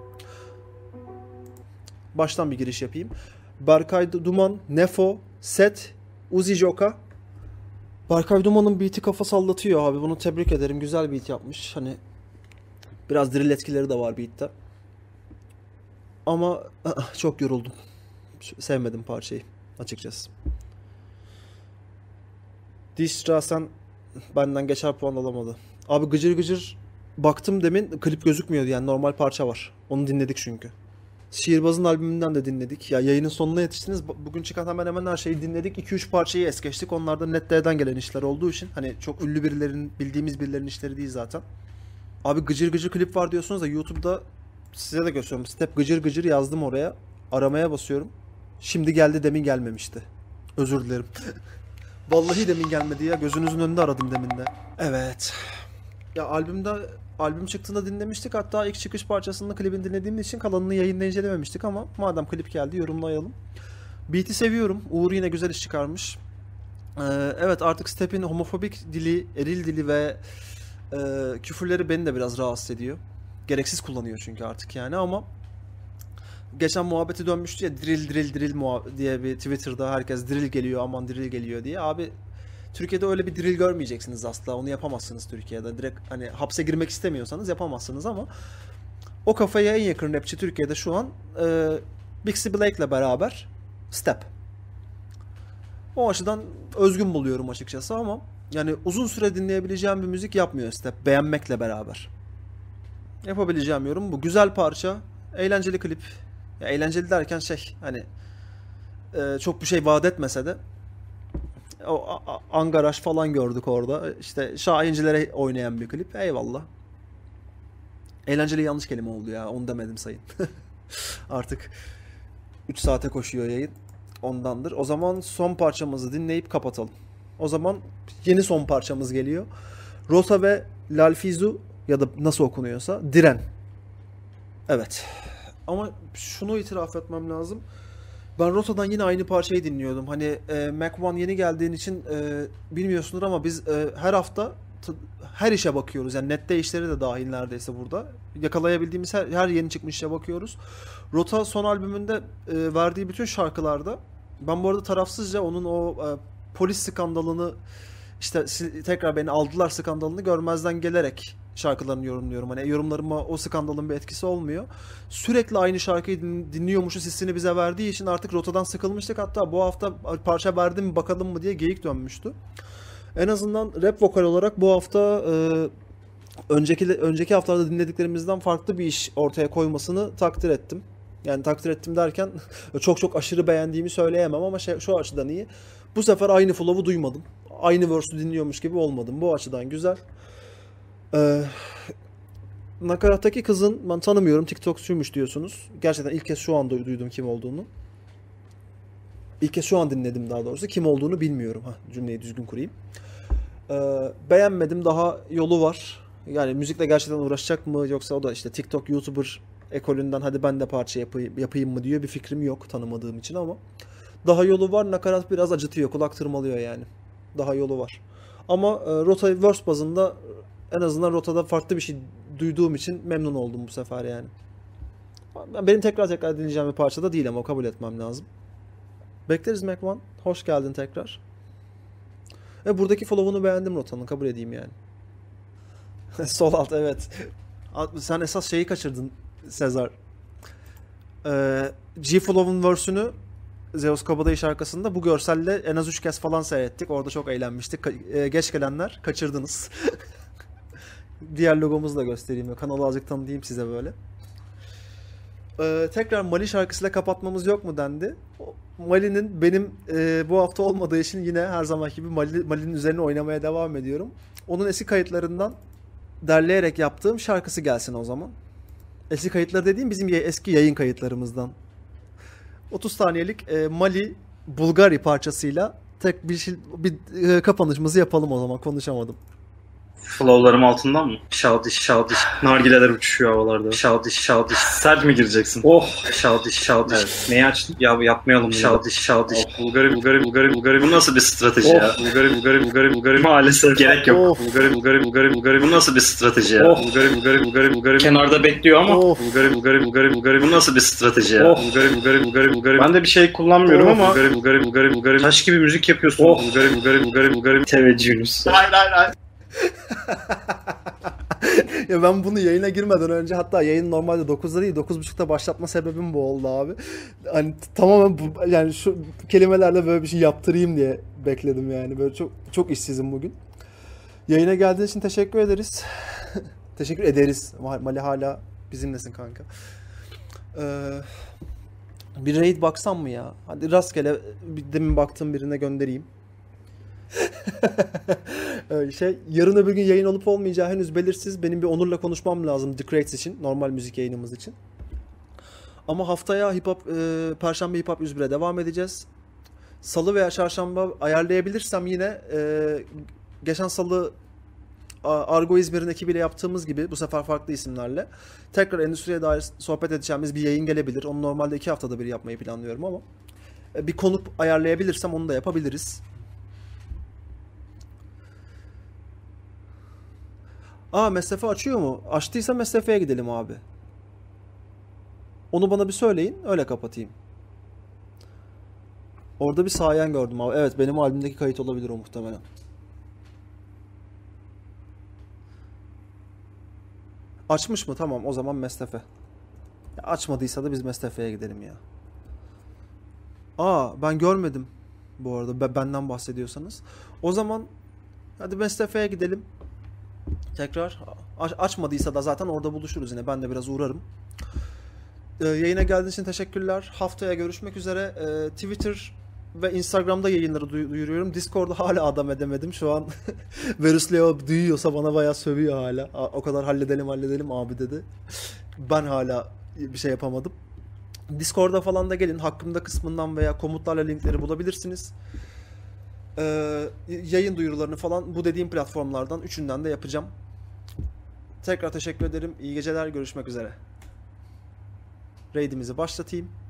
Baştan bir giriş yapayım. Berkay Duman, Nefo, Set, Uzi Joka. Berkay Duman'ın beat'i kafa sallatıyor abi. Bunu tebrik ederim. Güzel beat yapmış. Hani biraz drill etkileri de var beat'te. Ama çok yoruldum. Sevmedim parçayı açıkçası. Distrasen benden geçer puan alamadı. Abi gıcır gıcır baktım demin, klip gözükmüyordu yani, normal parça var. Onu dinledik çünkü. Şiirbaz'ın albümünden de dinledik. Ya yayının sonuna yetiştiniz. Bugün çıkan hemen hemen her şeyi dinledik. iki üç parçayı es geçtik. Onlar da Netde'den gelen işler olduğu için. Hani çok ünlü birilerin, bildiğimiz birilerinin işleri değil zaten. Abi gıcır gıcır klip var diyorsunuz da YouTube'da size de gösteriyorum. Step gıcır gıcır yazdım oraya. Aramaya basıyorum. Şimdi geldi, demin gelmemişti. Özür dilerim. Vallahi demin gelmedi ya. Gözünüzün önünde aradım demin de. Evet. Ya albümde... Albüm çıktığında dinlemiştik, hatta ilk çıkış parçasının klibini dinlediğimiz için kalanını yayında incelememiştik ama madem klip geldi yorumlayalım. Beat'i seviyorum. Uğur yine güzel iş çıkarmış. Ee, evet, artık Step'in homofobik dili, eril dili ve e, küfürleri beni de biraz rahatsız ediyor. Gereksiz kullanıyor çünkü artık yani, ama geçen muhabbeti dönmüştü ya, drill drill drill diye bir Twitter'da herkes drill geliyor, aman drill geliyor diye. Abi Türkiye'de öyle bir drill görmeyeceksiniz asla. Onu yapamazsınız Türkiye'de. Direkt hani hapse girmek istemiyorsanız yapamazsınız ama o kafaya en yakın rapçi Türkiye'de şu an e, Bixi Blake'le beraber Step. O açıdan özgün buluyorum açıkçası ama yani uzun süre dinleyebileceğim bir müzik yapmıyor Step, beğenmekle beraber. Yapabileceğim yorum bu. Güzel parça, eğlenceli klip. Ya eğlenceli derken şey hani e, çok bir şey vaat etmese de o angaraj falan gördük orada. İşte şahincilere oynayan bir klip. Eyvallah. Eğlenceli yanlış kelime oldu ya. Onu demedim sayın. Artık üç saate koşuyor yayın. Ondandır. O zaman son parçamızı dinleyip kapatalım. O zaman yeni son parçamız geliyor. Rota ve Lalfizu ya da nasıl okunuyorsa Diren. Evet. Ama şunu itiraf etmem lazım. Ben Rota'dan yine aynı parçayı dinliyordum. Hani e, Mac One yeni geldiğin için e, bilmiyorsundur ama biz e, her hafta her işe bakıyoruz. Yani Nette işleri de dahil neredeyse burada. Yakalayabildiğimiz her, her yeni çıkmış işe bakıyoruz. Rota son albümünde e, verdiği bütün şarkılarda, ben bu arada tarafsızca onun o e, polis skandalını, işte tekrar beni aldılar skandalını görmezden gelerek şarkılarını yorumluyorum. Hani yorumlarıma o skandalın bir etkisi olmuyor. Sürekli aynı şarkıyı dinliyormuşuz hissini bize verdiği için artık Rota'dan sıkılmıştık. Hatta bu hafta parça verdim mi bakalım mı diye geyik dönmüştü. En azından rap vokal olarak bu hafta e, önceki önceki haftalarda dinlediklerimizden farklı bir iş ortaya koymasını takdir ettim. Yani takdir ettim derken çok çok aşırı beğendiğimi söyleyemem ama şey, şu açıdan iyi. Bu sefer aynı flow'u duymadım. Aynı verse'ü dinliyormuş gibi olmadım. Bu açıdan güzel. Ee, Nakarat'taki kızın, ben tanımıyorum, TikTokçuymuş diyorsunuz. Gerçekten ilk kez şu anda duydum kim olduğunu. İlk kez şu an dinledim daha doğrusu. Kim olduğunu bilmiyorum. Heh, cümleyi düzgün kurayım. Ee, beğenmedim, daha yolu var. Yani müzikle gerçekten uğraşacak mı, yoksa o da işte TikTok YouTuber ekolünden hadi ben de parça yapayım, yapayım mı diyor. Bir fikrim yok tanımadığım için ama daha yolu var. Nakarat biraz acıtıyor, kulak tırmalıyor yani. Daha yolu var. Ama e, Rota verse bazında en azından Rota'da farklı bir şey duyduğum için memnun oldum bu sefer yani. Benim tekrar tekrar dinleyeceğim bir parça da değil ama kabul etmem lazım. Bekleriz Mac One. Hoş geldin tekrar. E buradaki follow'unu beğendim Rota'nın, kabul edeyim yani. Sol alt, evet. Sen esas şeyi kaçırdın Sezar. Ee, G-Flow'un verse'ünü Zeus Kabadayı şarkısında bu görselle en az üç kez falan seyrettik. Orada çok eğlenmiştik. Ka- geç gelenler kaçırdınız. Diğer logomuzu da göstereyim. Kanalı azıcık tanıtayım size böyle. Ee, tekrar Mali şarkısıyla kapatmamız yok mu dendi. Mali'nin benim e, bu hafta olmadığı için yine her zamanki gibi Mali, Mali'nin üzerine oynamaya devam ediyorum. Onun eski kayıtlarından derleyerek yaptığım şarkısı gelsin o zaman. Eski kayıtları dediğim bizim eski yayın kayıtlarımızdan. otuz saniyelik e, Mali Bvlgari parçasıyla tek bir, şey, bir e, kapanışımızı yapalım o zaman. Konuşamadım. Flowlarım altından mı? Şadiş şadiş. Nargileler uçuşuyor havalarda. Şadiş şadiş. Sert mi gireceksin? Oh! Şadiş şadiş. Evet. Neyi açtın? Ya yapmayalım. Şadiş şadiş. Oh. Bvlgari Bvlgari Bvlgari Bvlgari. Bu nasıl bir strateji oh. ya? Bvlgari Bvlgari Bvlgari Bvlgari. Maalesef gerek yok. Oh. Bvlgari Bvlgari Bvlgari Bvlgari. Bu nasıl bir strateji ya? Oh. Bvlgari Bvlgari Bvlgari Bvlgari. Kenarda bekliyor ama. Oh. Bvlgari Bvlgari Bvlgari Bvlgari. Bu nasıl bir strateji ya? Oh. Bvlgari Bvlgari Bvlgari Bvlgari. Ben de bir şey kullanmıyorum oh. ama. Bvlgari Bvlgari Bvlgari Bvlgari. Taş gibi müzik yapıyorsun. Oh. Bvlgari Bvlgari Bvlgari Bvlgari. Teveccühünüz. Hayır hayır hayır. Ya ben bunu yayına girmeden önce, hatta yayın normalde dokuzda değil dokuz buçukta başlatma sebebim bu oldu abi. Hani tamamen bu, yani şu kelimelerle böyle bir şey yaptırayım diye bekledim yani. Böyle çok çok işsizim bugün. Yayına geldiğiniz için teşekkür ederiz. Teşekkür ederiz. Mali hala bizimlesin kanka. Ee, bir raid baksam mı ya? Hadi rastgele demin baktığım birine göndereyim. Şey, yarın öbür gün yayın olup olmayacağı henüz belirsiz. Benim bir Onur'la konuşmam lazım The Crates için, normal müzik yayınımız için. Ama haftaya hip hop, e, Perşembe hip hop yüz bire devam edeceğiz. Salı veya çarşamba ayarlayabilirsem yine e, geçen salı Argo İzmir'in ekibiyle yaptığımız gibi bu sefer farklı isimlerle tekrar endüstriye dair sohbet edeceğimiz bir yayın gelebilir. Onu normalde iki haftada bir yapmayı planlıyorum ama bir konuk ayarlayabilirsem onu da yapabiliriz. Aa, mesafe açıyor mu? Açtıysa mesafeye gidelim abi. Onu bana bir söyleyin, öyle kapatayım. Orada bir sayen gördüm abi. Evet, benim albümdeki kayıt olabilir o muhtemelen. Açmış mı? Tamam, o zaman mesafe. Açmadıysa da biz mesafeye gidelim ya. Aa, ben görmedim bu arada, B benden bahsediyorsanız. O zaman hadi mesafeye gidelim. Tekrar aç, açmadıysa da zaten orada buluşuruz yine. Ben de biraz uğrarım. Ee, yayına geldiğiniz için teşekkürler. Haftaya görüşmek üzere. Ee, Twitter ve Instagram'da yayınları duy duyuruyorum. Discord'da hala adam edemedim. Şu an Verus Lewo duyuyorsa bana bayağı sövüyor hala. A o kadar halledelim halledelim abi dedi. Ben hala bir şey yapamadım. Discord'a falan da gelin. Hakkımda kısmından veya komutlarla linkleri bulabilirsiniz. Ee, yayın duyurularını falan bu dediğim platformlardan üçünden de yapacağım. Tekrar teşekkür ederim. İyi geceler. Görüşmek üzere. Raid'imizi başlatayım.